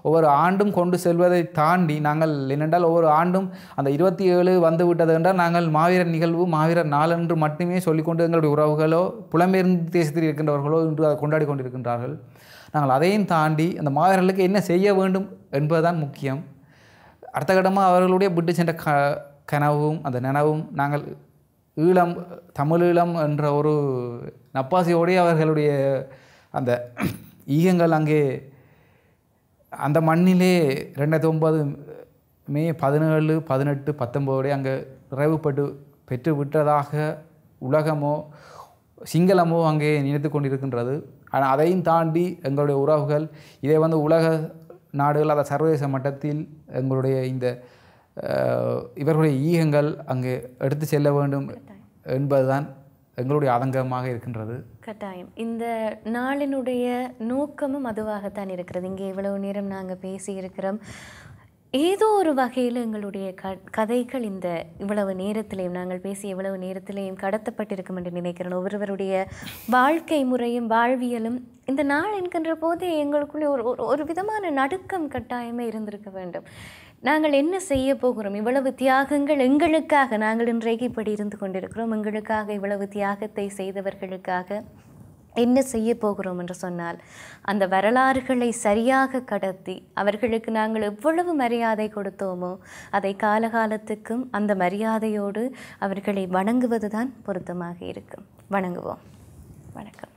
ஒவ்வொரு ஆண்டும் கொண்டு செல்வதை தாண்டி நாங்கள் என்னென்றால் ஒவ்வொரு ஆண்டும் அந்த 27 வந்து விட்டது என்றால் நாங்கள் மாவீரர் நிகழ்வு மாவீரர் நாள் என்று மட்டுமே சொல்லிக்கொண்டு எங்களுடைய உறவுகளோ புலம்பெயர்ந்து தேசத்தில் இருக்கின்றவர்களோ இன்று அதை கொண்டாடி கொண்டிருக்கின்றார்கள். நாங்கள் அதையும் தாண்டி அந்த மாவீரர்களுக்கு என்ன செய்ய வேண்டும் என்பதுதான் முக்கியம். அடுத்த கட்டமாக அவர்களுடைய விட்டு சென்ற கனவும் அந்த நினைவும் நாங்கள் ஈழம் தமிழீழம் என்ற ஒரு நப்பாசையோடைய அவர்களுடைய அந்த ஈகங்கள் அங்கே அந்த மண்ணிலே 2009 மே 17, 18, 19 அங்கே நிறைவுபட்டு பெற்று விட்டதாக உலகமோ சிங்களமோ அங்கே நினைத்து கொண்டிருக்கின்றது. ஆனால் அதையும் தாண்டி எங்களுடைய உறவுகள் இதை வந்து உலக நாடுகள் அதை சர்வதேச மட்டத்தில் எங்களுடைய இந்த இவர்களுடைய ஈகங்கள் அங்கே எடுத்து செல்ல வேண்டும் என்பதுதான் எங்களுடைய ஆதங்கமாக இருக்கின்றது. கட்டாயம் இந்த நாளினுடைய நோக்கமும் அதுவாகத்தான் இருக்கிறது. இங்கே இவ்வளவு நேரம் நாங்கள் பேசியிருக்கிறோம். ஏதோ ஒரு வகையில் எங்களுடைய கதைகள் இந்த இவ்வளவு நேரத்திலேயும் நாங்கள் பேசிய இவ்வளவு நேரத்திலேயும் கடத்தப்பட்டிருக்கும் என்று நினைக்கிறேன். ஒவ்வொருவருடைய வாழ்க்கை முறையும் வாழ்வியலும் இந்த நாள் என்கின்ற போதே எங்களுக்குள்ளே ஒரு ஒரு விதமான நடுக்கம் கட்டாயமே இருந்திருக்க வேண்டும். நாங்கள் என்ன செய்ய போகிறோம், இவ்வளவு தியாகங்கள் எங்களுக்காக நாங்கள் இன்றைக்கு இப்படி இருந்து கொண்டிருக்கிறோம், எங்களுக்காக இவ்வளவு தியாகத்தை செய்தவர்களுக்காக என்ன செய்ய போகிறோம் என்று சொன்னால் அந்த வரலாறுகளை சரியாக கடத்தி அவர்களுக்கு நாங்கள் எவ்வளவு மரியாதை கொடுத்தோமோ அதை காலகாலத்துக்கும் அந்த மரியாதையோடு அவர்களை வணங்குவது தான் பொருத்தமாக இருக்கும். வணங்குவோம். வணக்கம்.